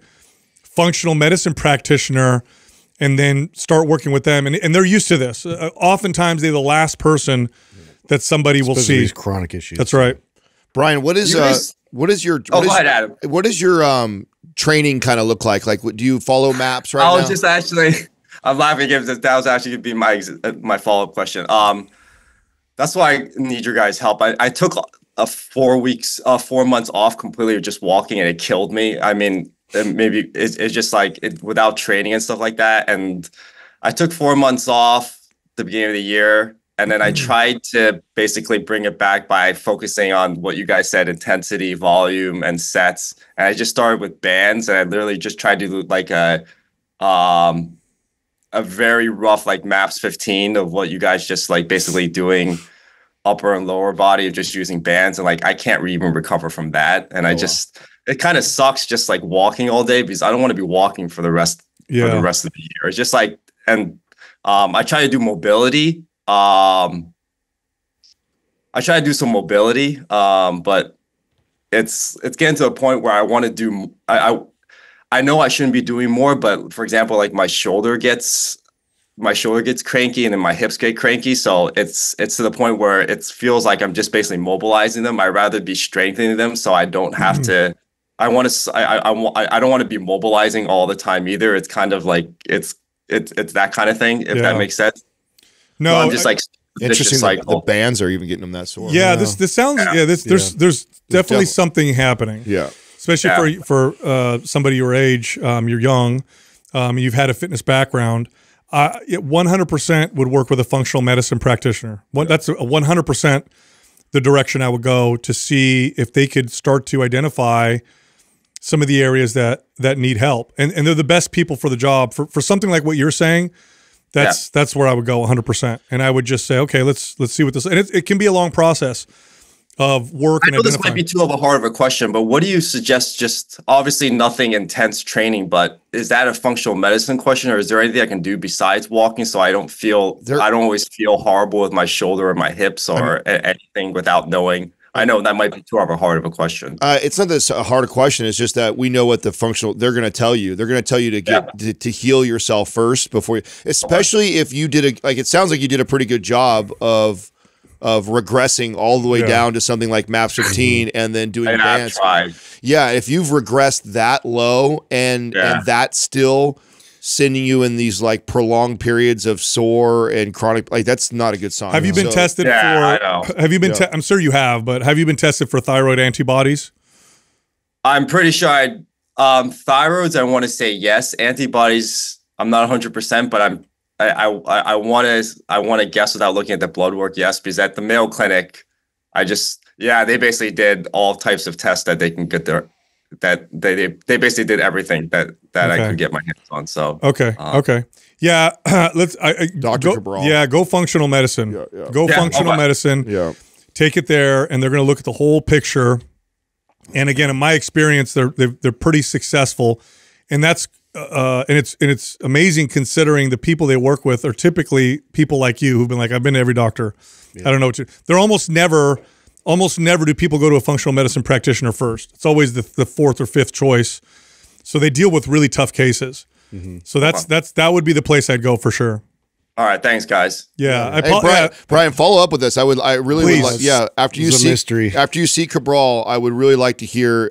functional medicine practitioner and then start working with them. And they're used to this. Oftentimes they're the last person that somebody will see. These chronic issues. That's right. Brian, what is your training kind of look like? Like, do you follow MAPS right now? I'm laughing because that was actually going to be my follow-up question. That's why I need your guys' help. I took a 4 months off completely just walking, and it killed me. I mean, maybe it's just like without training and stuff like that. And I took 4 months off the beginning of the year. And then I tried to basically bring it back by focusing on what you guys said, intensity, volume, and sets. And I just started with bands, and I literally just tried to do like a very rough like MAPS 15 of what you guys just like basically doing upper and lower body of just using bands. And like, I can't even recover from that. And it kind of sucks just like walking all day, because I don't want to be walking for the rest of the year. It's just like, and I try to do mobility. I try to do some mobility, but it's getting to a point where I want to do, I know I shouldn't be doing more, but for example, like my shoulder gets cranky and then my hips get cranky. So it's to the point where it feels like I'm just basically mobilizing them. I'd rather be strengthening them. So I don't have to, I don't want to be mobilizing all the time either. It's kind of like, it's that kind of thing, if that makes sense. No, well, I'm just like interesting. Just like, the bands are even getting them that sore. Yeah, this sounds. Yeah, there's definitely something happening. Yeah, especially for somebody your age. You're young. You've had a fitness background. 100% would work with a functional medicine practitioner. That's 100% the direction I would go to see if they could start to identify some of the areas that need help, and they're the best people for the job for something like what you're saying. That's where I would go 100%. And I would just say, okay, let's see what this, and it can be a long process of work. I know this might be too hard of a question, but what do you suggest? Just obviously nothing intense training, but is that a functional medicine question, or is there anything I can do besides walking? So I don't feel, I don't always feel horrible with my shoulder or my hips or anything without knowing. I know that might be too hard of a question. It's not this hard a question. It's just that we know what the functional. They're going to tell you. They're going to tell you to get to heal yourself first before you. Especially if you did like it sounds like you did a pretty good job of regressing all the way down to something like MAPS 15 and then doing advanced. Yeah, if you've regressed that low and that still sending you in these like prolonged periods of sore and chronic, like that's not a good sign. Have you been tested for, have you been, I'm sure you have, but have you been tested for thyroid antibodies? I'm pretty sure thyroids, I want to say yes. Antibodies, I'm not 100%, but I want to guess without looking at the blood work. Yes. Because at the Mayo Clinic, they basically did all types of tests that they can get there. That they basically did everything that I could get my hands on. So yeah. Dr. Cabral. Yeah, go functional medicine. Go functional medicine. Yeah, take it there, and they're going to look at the whole picture. And again, in my experience, they're pretty successful, and that's and it's amazing considering the people they work with are typically people like you who've been like, I've been to every doctor. I don't know what to. They're almost never. Almost never do people go to a functional medicine practitioner first. It's always the fourth or fifth choice. So they deal with really tough cases. So that would be the place I'd go for sure. All right, thanks guys. Yeah, hey, Brian, follow up with this. After you see Cabral, I would really like to hear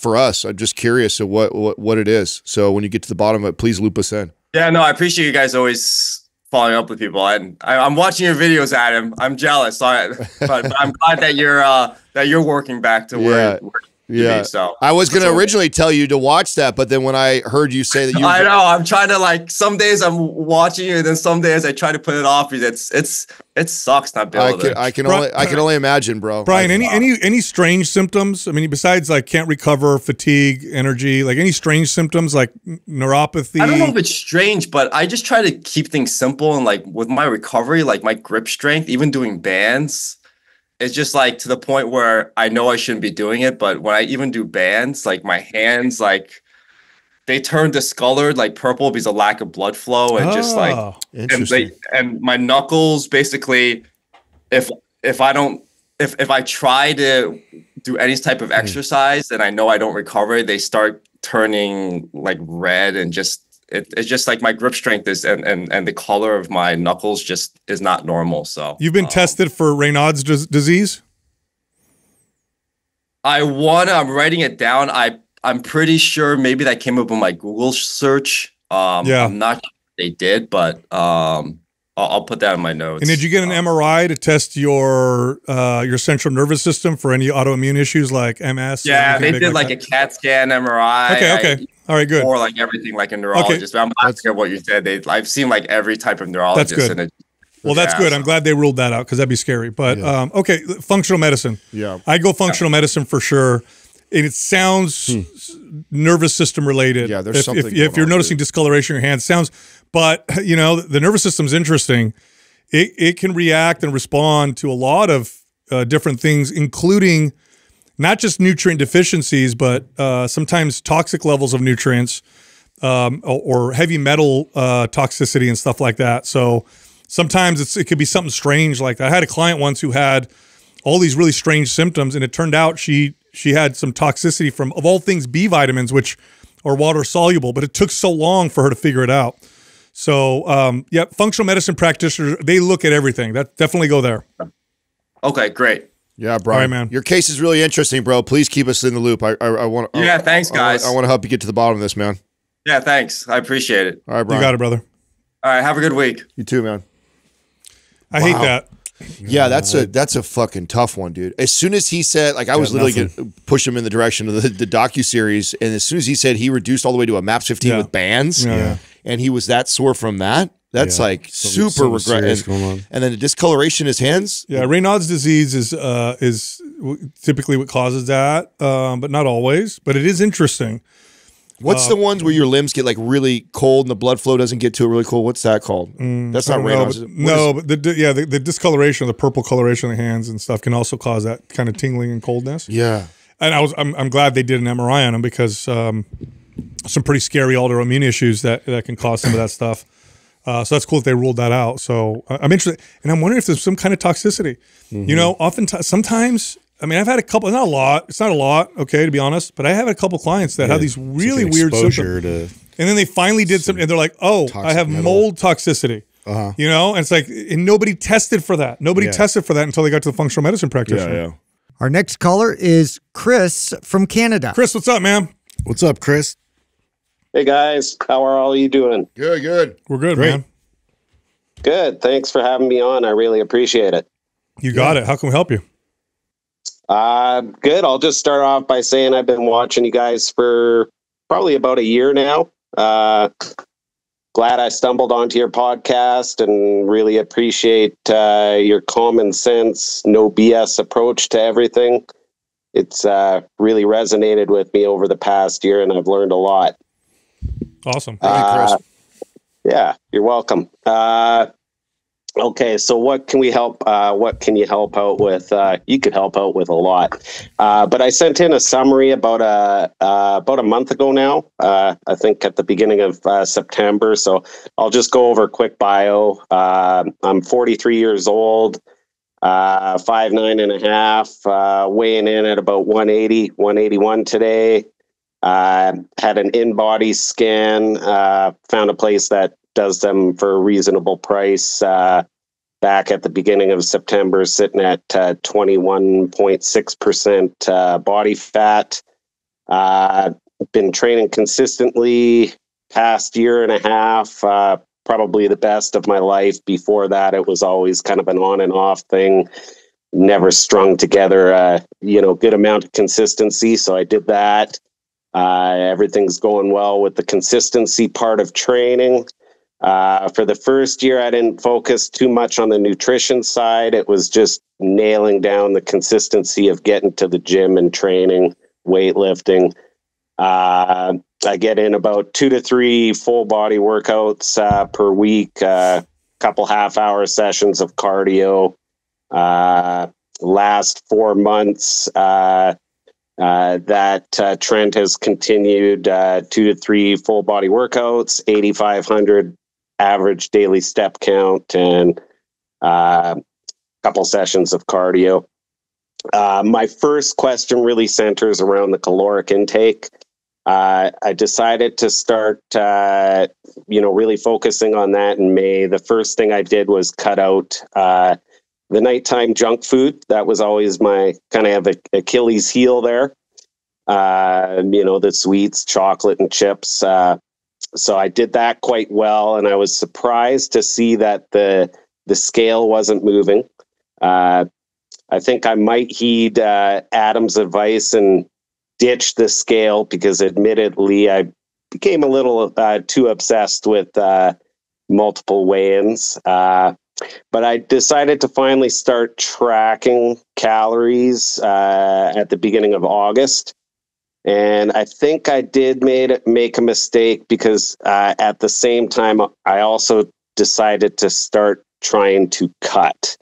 for us. I'm just curious of what it is. So when you get to the bottom of it, please loop us in. Yeah, no, I appreciate you guys always following up with people, and I'm watching your videos, Adam. I'm jealous, but I'm glad that you're working back to where you need. So I was gonna originally tell you to watch that, but then when I heard you say that, I know I'm trying to like some days I'm watching you, and then some days I try to put it off because it sucks not being able to. I can only imagine, bro. Brian, any strange symptoms? I mean, besides like can't recover, fatigue, energy, like any strange symptoms like neuropathy? I don't know if it's strange, but I just try to keep things simple, and like with my recovery, like my grip strength, even doing bands. It's just like to the point where I know I shouldn't be doing it, but when I even do bands, like my hands, like they turn discolored, like purple because of lack of blood flow, and just like and my knuckles basically, if I try to do any type of exercise and I know I don't recover, they start turning like red, and it's just like my grip strength is and the color of my knuckles just is not normal. So you've been tested for Raynaud's disease? I'm writing it down. I'm pretty sure maybe that came up in my Google search. I'm not sure they did, but I'll put that in my notes. And did you get an MRI to test your central nervous system for any autoimmune issues like MS? Yeah, they did like a CAT scan, MRI. Okay. All right, good. Or like everything, like a neurologist. But I'm not sure what you said. I've seen like every type of neurologist, and it Well, that's good. I'm glad they ruled that out because that'd be scary. But okay, functional medicine. Yeah, I go functional medicine for sure. And it sounds nervous system related. Yeah, there's something. If you're noticing discoloration in your hands, sounds. But you know, the nervous system's interesting. It can react and respond to a lot of different things, including not just nutrient deficiencies, but sometimes toxic levels of nutrients or heavy metal toxicity and stuff like that. So sometimes it could be something strange like that. I had a client once who had all these really strange symptoms, and it turned out she had some toxicity from, of all things, B vitamins, which are water soluble, but it took so long for her to figure it out. So yeah, functional medicine practitioners, they look at everything. That definitely go there. Okay, great. Yeah, Brian, right, man. Your case is really interesting, bro. Please keep us in the loop. I want. Yeah, thanks, guys. I want to help you get to the bottom of this, man. Yeah, thanks. I appreciate it. All right, Brian. You got it, brother. All right, have a good week. You too, man. I hate that. Yeah, that's a fucking tough one, dude. As soon as he said, like, I was literally going to push him in the direction of the docuseries, and as soon as he said he reduced all the way to a MAPS 15 with bands, and he was that sore from that, that's like super regret. And then the discoloration in his hands. Yeah, Raynaud's disease is typically what causes that, but not always. But it is interesting. What's the ones where your limbs get like really cold and the blood flow doesn't get to it really cold? What's that called? That's not Raynaud's. No, but the discoloration, the purple coloration of the hands and stuff can also cause that kind of tingling and coldness. Yeah. And I'm glad they did an MRI on them because some pretty scary autoimmune issues that can cause some of that stuff. So that's cool that they ruled that out. So I'm interested. And I'm wondering if there's some kind of toxicity. You know, oftentimes, sometimes... I mean, I've had a couple, not a lot. It's not a lot, okay, to be honest. But I have a couple clients that have these really weird symptoms, and then they finally did something, and they're like, "Oh, I have mold toxicity." You know, and it's like, and nobody tested for that. Nobody tested for that until they got to the functional medicine practitioner. Yeah, yeah. Our next caller is Chris from Canada. Chris, what's up, man? What's up, Chris? Hey guys, how are all you doing? Good, good. We're good, man. Good. Thanks for having me on. I really appreciate it. You got it. How can we help you? Good. I'll just start off by saying I've been watching you guys for probably about a year now. Glad I stumbled onto your podcast and really appreciate your common sense, no BS approach to everything. It's really resonated with me over the past year, and I've learned a lot. Awesome. Thank you, Chris. Yeah, you're welcome. Okay, so what can we help? What can you help out with? You could help out with a lot, but I sent in a summary about a month ago now. I think at the beginning of September. So I'll just go over a quick bio. I'm 43 years old, 5'9" and a half, weighing in at about 180, 181 today. Had an in-body scan. Found a place that does them for a reasonable price back at the beginning of September, sitting at 21.6% body fat. Been training consistently past year and a half, probably the best of my life. Before that, it was always kind of an on and off thing, never strung together a good amount of consistency. So I did that. Everything's going well with the consistency part of training. For the first year, I didn't focus too much on the nutrition side. It was just nailing down the consistency of getting to the gym and training, weightlifting. I get in about 2 to 3 full body workouts per week, couple half-hour sessions of cardio. Last 4 months, that trend has continued. 2 to 3 full body workouts, 8,500 average daily step count, and a couple sessions of cardio. My first question really centers around the caloric intake. I decided to start, really focusing on that in May. The first thing I did was cut out the nighttime junk food. That was always my kind of Achilles heel there. The sweets, chocolate and chips. So I did that quite well, and I was surprised to see that the scale wasn't moving. I think I might heed Adam's advice and ditch the scale, because admittedly I became a little too obsessed with multiple weigh-ins. But I decided to finally start tracking calories at the beginning of August. And I think I did make a mistake because at the same time, I also decided to start trying to cut.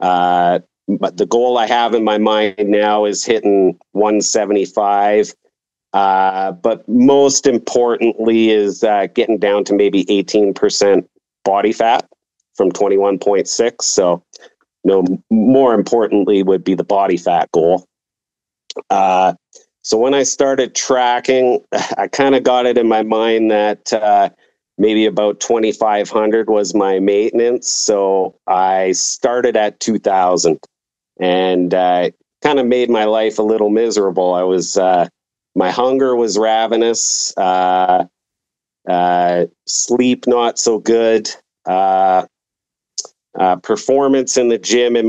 But the goal I have in my mind now is hitting 175. But most importantly is getting down to maybe 18% body fat from 21.6. So no, more importantly would be the body fat goal. So when I started tracking, I kind of got it in my mind that maybe about 2,500 was my maintenance. So I started at 2,000 and kind of made my life a little miserable. I was, my hunger was ravenous, sleep not so good, performance in the gym. In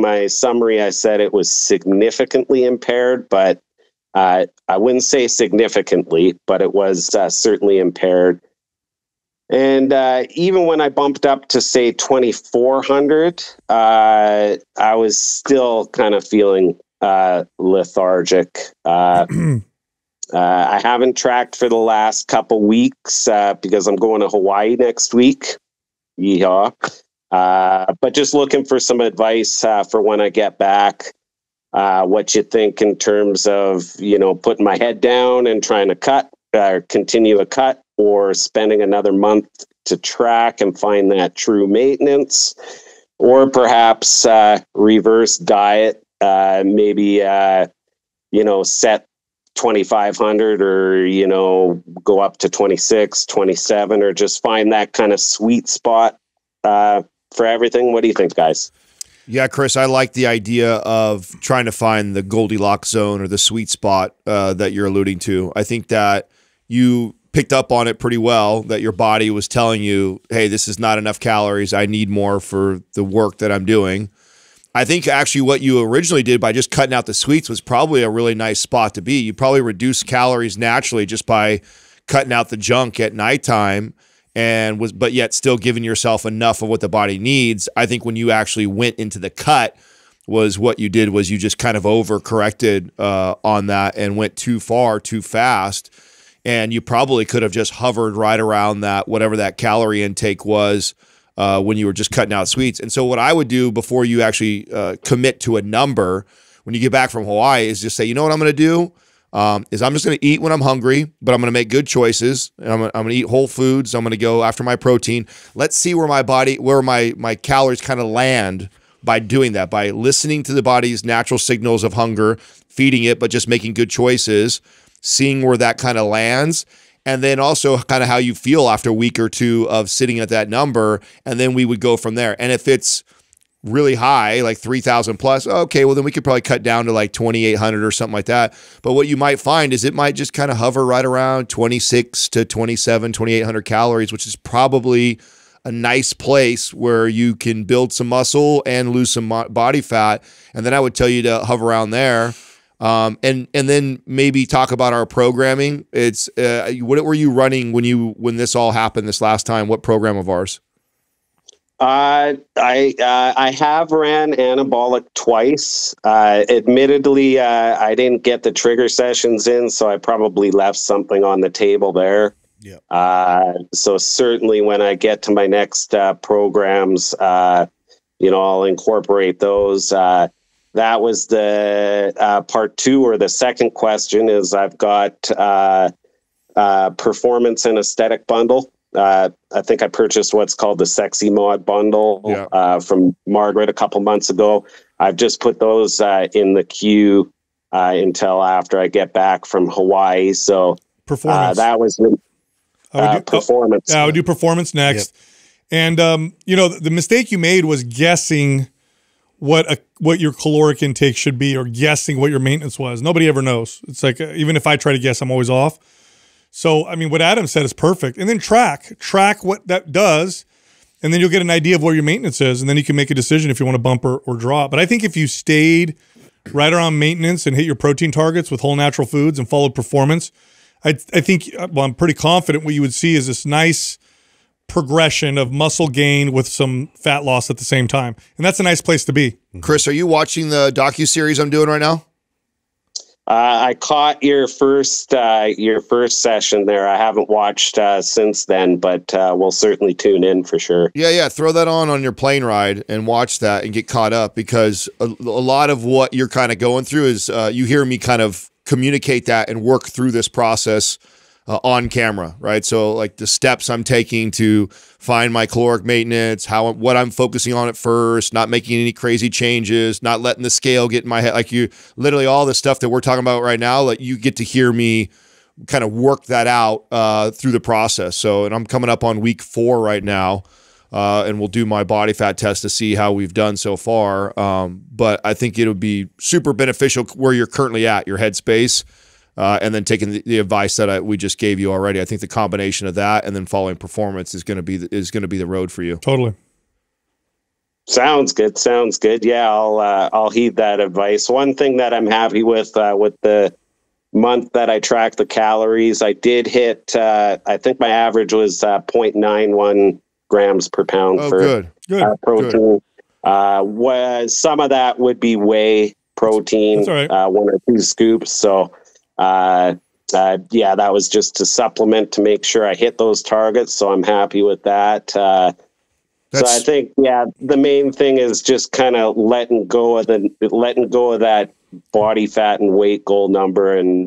my summary, I said it was significantly impaired, but I wouldn't say significantly, but it was certainly impaired. And even when I bumped up to, say, 2,400, I was still kind of feeling lethargic. I haven't tracked for the last couple weeks because I'm going to Hawaii next week. Yeehaw. But just looking for some advice for when I get back, what you think in terms of, you know, putting my head down and trying to cut, continue a cut, or spending another month to track and find that true maintenance, or perhaps reverse diet, maybe, you know, set 2,500 or, you know, go up to 26, 27, or just find that kind of sweet spot for everything. What do you think, guys? Yeah, Chris, I like the idea of trying to find the Goldilocks zone or the sweet spot that you're alluding to. I think that you picked up on it pretty well, that your body was telling you, hey, this is not enough calories. I need more for the work that I'm doing. I think actually what you originally did by just cutting out the sweets was probably a really nice spot to be. You probably reduce calories naturally just by cutting out the junk at nighttime and but yet still giving yourself enough of what the body needs. I think when you actually went into the cut was what you did was you just kind of overcorrected on that and went too far too fast. And you probably could have just hovered right around that, whatever that calorie intake was, when you were just cutting out sweets. And so what I would do before you actually commit to a number when you get back from Hawaii is just say, you know what I'm going to do is I'm just going to eat when I'm hungry, but I'm going to make good choices. And I'm going to eat whole foods. I'm going to go after my protein. Let's see where my body, where my calories kind of land by doing that, by listening to the body's natural signals of hunger, feeding it, but just making good choices, seeing where that kind of lands. And then also kind of how you feel after a week or two of sitting at that number. And then we would go from there. And if it's really high, like 3,000 plus, okay, well, then we could probably cut down to like 2,800 or something like that. But what you might find is it might just kind of hover right around 26 to 27, 2,800 calories, which is probably a nice place where you can build some muscle and lose some body fat. And then I would tell you to hover around there. And then maybe talk about our programming. It's what were you running when this all happened this last time? What program of ours? I have ran Anabolic twice. Admittedly, I didn't get the trigger sessions in, so I probably left something on the table there. Yeah. So certainly when I get to my next programs, you know, I'll incorporate those. That was the part two, or the second question is I've got performance and aesthetic bundle. I think I purchased what's called the Sexy Mod bundle from Margaret a couple months ago. I've just put those in the queue until after I get back from Hawaii. So performance. That was performance. I would do performance next. Yep. And, you know, the mistake you made was guessing what your caloric intake should be, or guessing what your maintenance was. Nobody ever knows. It's like, even if I try to guess, I'm always off. So, I mean, what Adam said is perfect. And then track what that does. And then you'll get an idea of where your maintenance is. And then you can make a decision if you want to bump or drop. But I think if you stayed right around maintenance and hit your protein targets with whole natural foods and followed performance, I think, well, I'm pretty confident what you would see is this nice progression of muscle gain with some fat loss at the same time. And that's a nice place to be. Chris, are you watching the docuseries I'm doing right now? I caught your first session there. I haven't watched since then, but we'll certainly tune in for sure. Yeah, yeah. Throw that on your plane ride and watch that and get caught up, because a lot of what you're kind of going through is you hear me kind of communicate that and work through this process on camera, right? So like the steps I'm taking to find my caloric maintenance, how what I'm focusing on at first, not making any crazy changes, not letting the scale get in my head. Like you, literally all the stuff that we're talking about right now, like you get to hear me kind of work that out through the process. So, and I'm coming up on week 4 right now, and we'll do my body fat test to see how we've done so far. But I think it'll be super beneficial where you're currently at, your headspace. And then taking the advice that we just gave you already, I think the combination of that and then following performance is going to be the road for you. Totally. Sounds good. Sounds good. Yeah, I'll heed that advice. One thing that I'm happy with the month that I tracked the calories, I did hit. I think my average was 0.91 grams per pound for protein. Good. Some of that would be whey protein, that's all right. 1 or 2 scoops. So. Yeah, that was just to supplement to make sure I hit those targets. So I'm happy with that. So I think, yeah, the main thing is just kind of letting go of that body fat and weight goal number. And,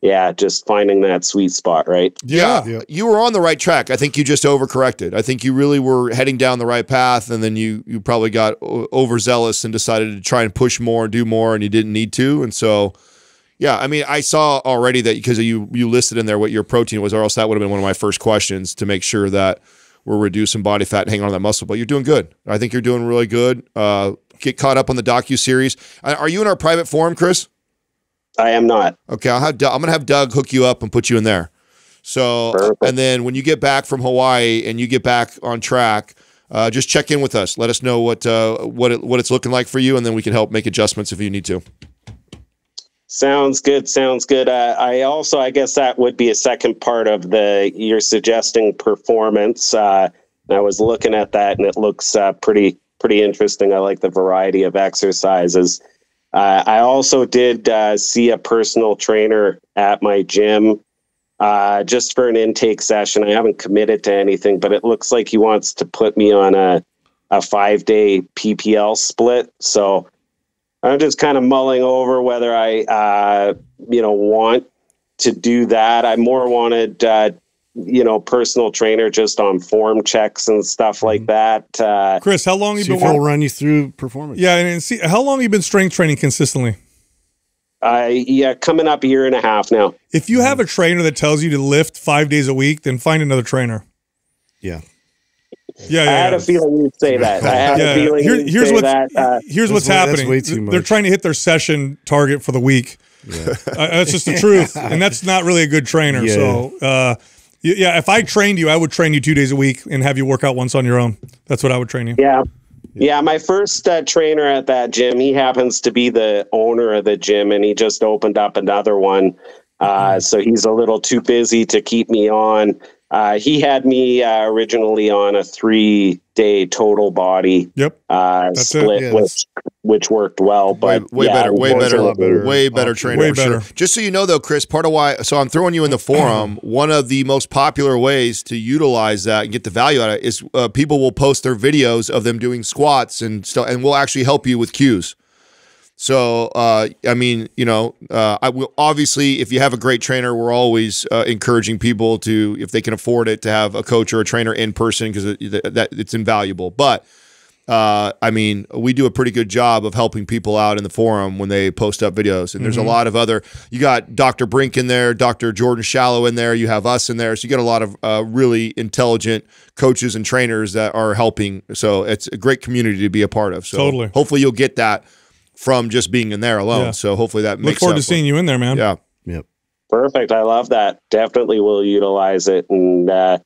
yeah, just finding that sweet spot, right? Yeah. Yeah, you were on the right track. I think you just overcorrected. I think you really were heading down the right path, and then you probably got overzealous and decided to try and push more and do more, and you didn't need to. And so, yeah, I mean, I saw already that because you listed in there what your protein was, or else that would have been one of my first questions to make sure that we're reducing body fat and hanging on to that muscle. But you're doing good. I think you're doing really good. Get caught up on the docuseries. Are you in our private forum, Chris? I am not. Okay, I'm going to have Doug hook you up and put you in there. So, perfect. And then when you get back from Hawaii and you get back on track, just check in with us. Let us know what it's looking like for you, and then we can help make adjustments if you need to. Sounds good. Sounds good. I also, I guess that would be a second part of you're suggesting performance. I was looking at that and it looks pretty interesting. I like the variety of exercises. I also did see a personal trainer at my gym just for an intake session. I haven't committed to anything, but it looks like he wants to put me on a 5-day PPL split. So I'm just kind of mulling over whether I, want to do that. I more wanted, personal trainer just on form checks and stuff like that. Chris, how long have you been? We'll run you through performance. Yeah, and see how long have you been strength training consistently? Yeah, coming up 1.5 years now. If you have a trainer that tells you to lift 5 days a week, then find another trainer. Yeah. Yeah, yeah, I had a feeling you'd say that. I had a feeling you'd say that. Here's what's happening. They're trying to hit their session target for the week. Yeah. That's just the truth. And that's not really a good trainer. Yeah. So, yeah, if I trained you, I would train you 2 days a week and have you work out once on your own. That's what I would train you. Yeah. Yeah, my first trainer at that gym, he happens to be the owner of the gym, and he just opened up another one. So he's a little too busy to keep me on. He had me originally on a 3-day total body split, which worked well. But way better trainer. Sure. Just so you know, though, Chris, part of why, so I'm throwing you in the forum, one of the most popular ways to utilize that and get the value out of it is people will post their videos of them doing squats and stuff, and we'll actually help you with cues. So, I mean, I will obviously, if you have a great trainer, we're always encouraging people to, if they can afford it, to have a coach or a trainer in person, because it's invaluable. But, I mean, we do a pretty good job of helping people out in the forum when they post up videos. And there's a lot of other, you got Dr. Brink in there, Dr. Jordan Shallow in there, you have us in there. So you get a lot of really intelligent coaches and trainers that are helping. So it's a great community to be a part of. So totally. Hopefully you'll get that from just being in there alone. Yeah. So hopefully that makes sense. Look forward to seeing you in there, man. Yeah. Yep. Perfect. I love that. Definitely will utilize it. And I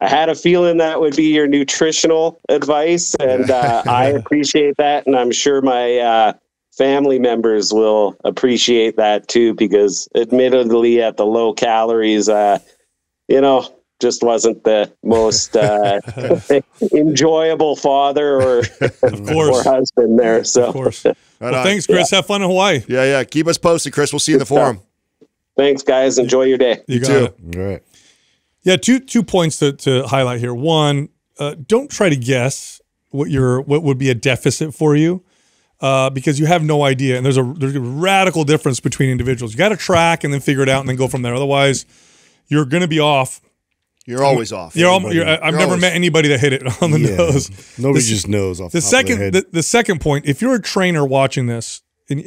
had a feeling that would be your nutritional advice. And I appreciate that. And I'm sure my family members will appreciate that too, because admittedly at the low calories, just wasn't the most enjoyable father or husband there. So, of course. Right well, thanks, Chris. Yeah. Have fun in Hawaii. Yeah, yeah. Keep us posted, Chris. We'll see you in the forum. Thanks, guys. Enjoy your day. You too. All right. Yeah, two points to highlight here. One, don't try to guess what would be a deficit for you, because you have no idea. And there's a radical difference between individuals. You got to track and then figure it out and then go from there. Otherwise, you're going to be off. You're always off. I've never met anybody that hit it on the nose. Nobody just knows off the top of their head. The second point, if you're a trainer watching this and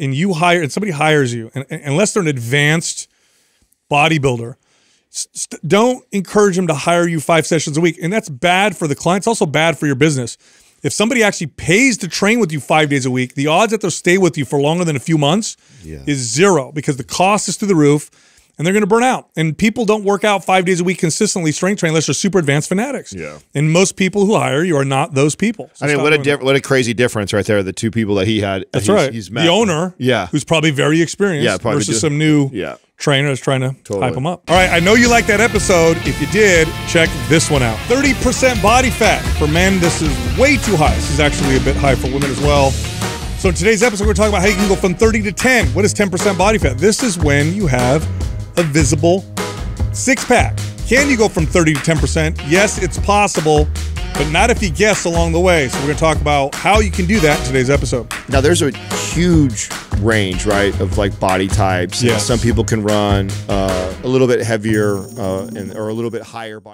somebody hires you, and unless they're an advanced bodybuilder, don't encourage them to hire you 5 sessions a week. And that's bad for the client. It's also bad for your business. If somebody actually pays to train with you 5 days a week, the odds that they'll stay with you for longer than a few months is zero, because the cost is through the roof and they're going to burn out. And people don't work out 5 days a week consistently strength training unless they're super advanced fanatics. Yeah. And most people who hire you are not those people. So I mean, what a crazy difference right there, the two people that he had. That's right. He's met. The owner, who's probably very experienced versus some new trainer that's trying to hype him up. All right, I know you liked that episode. If you did, check this one out. 30% body fat. For men, this is way too high. This is actually a bit high for women as well. So in today's episode, we're talking about how you can go from 30 to 10. What is 10% body fat? This is when you have a visible six-pack. Can you go from 30 to 10%? Yes, it's possible, but not if you guess along the way. So we're going to talk about how you can do that in today's episode. Now, there's a huge range, right, of like body types. Yes. Some people can run a little bit heavier or a little bit higher body.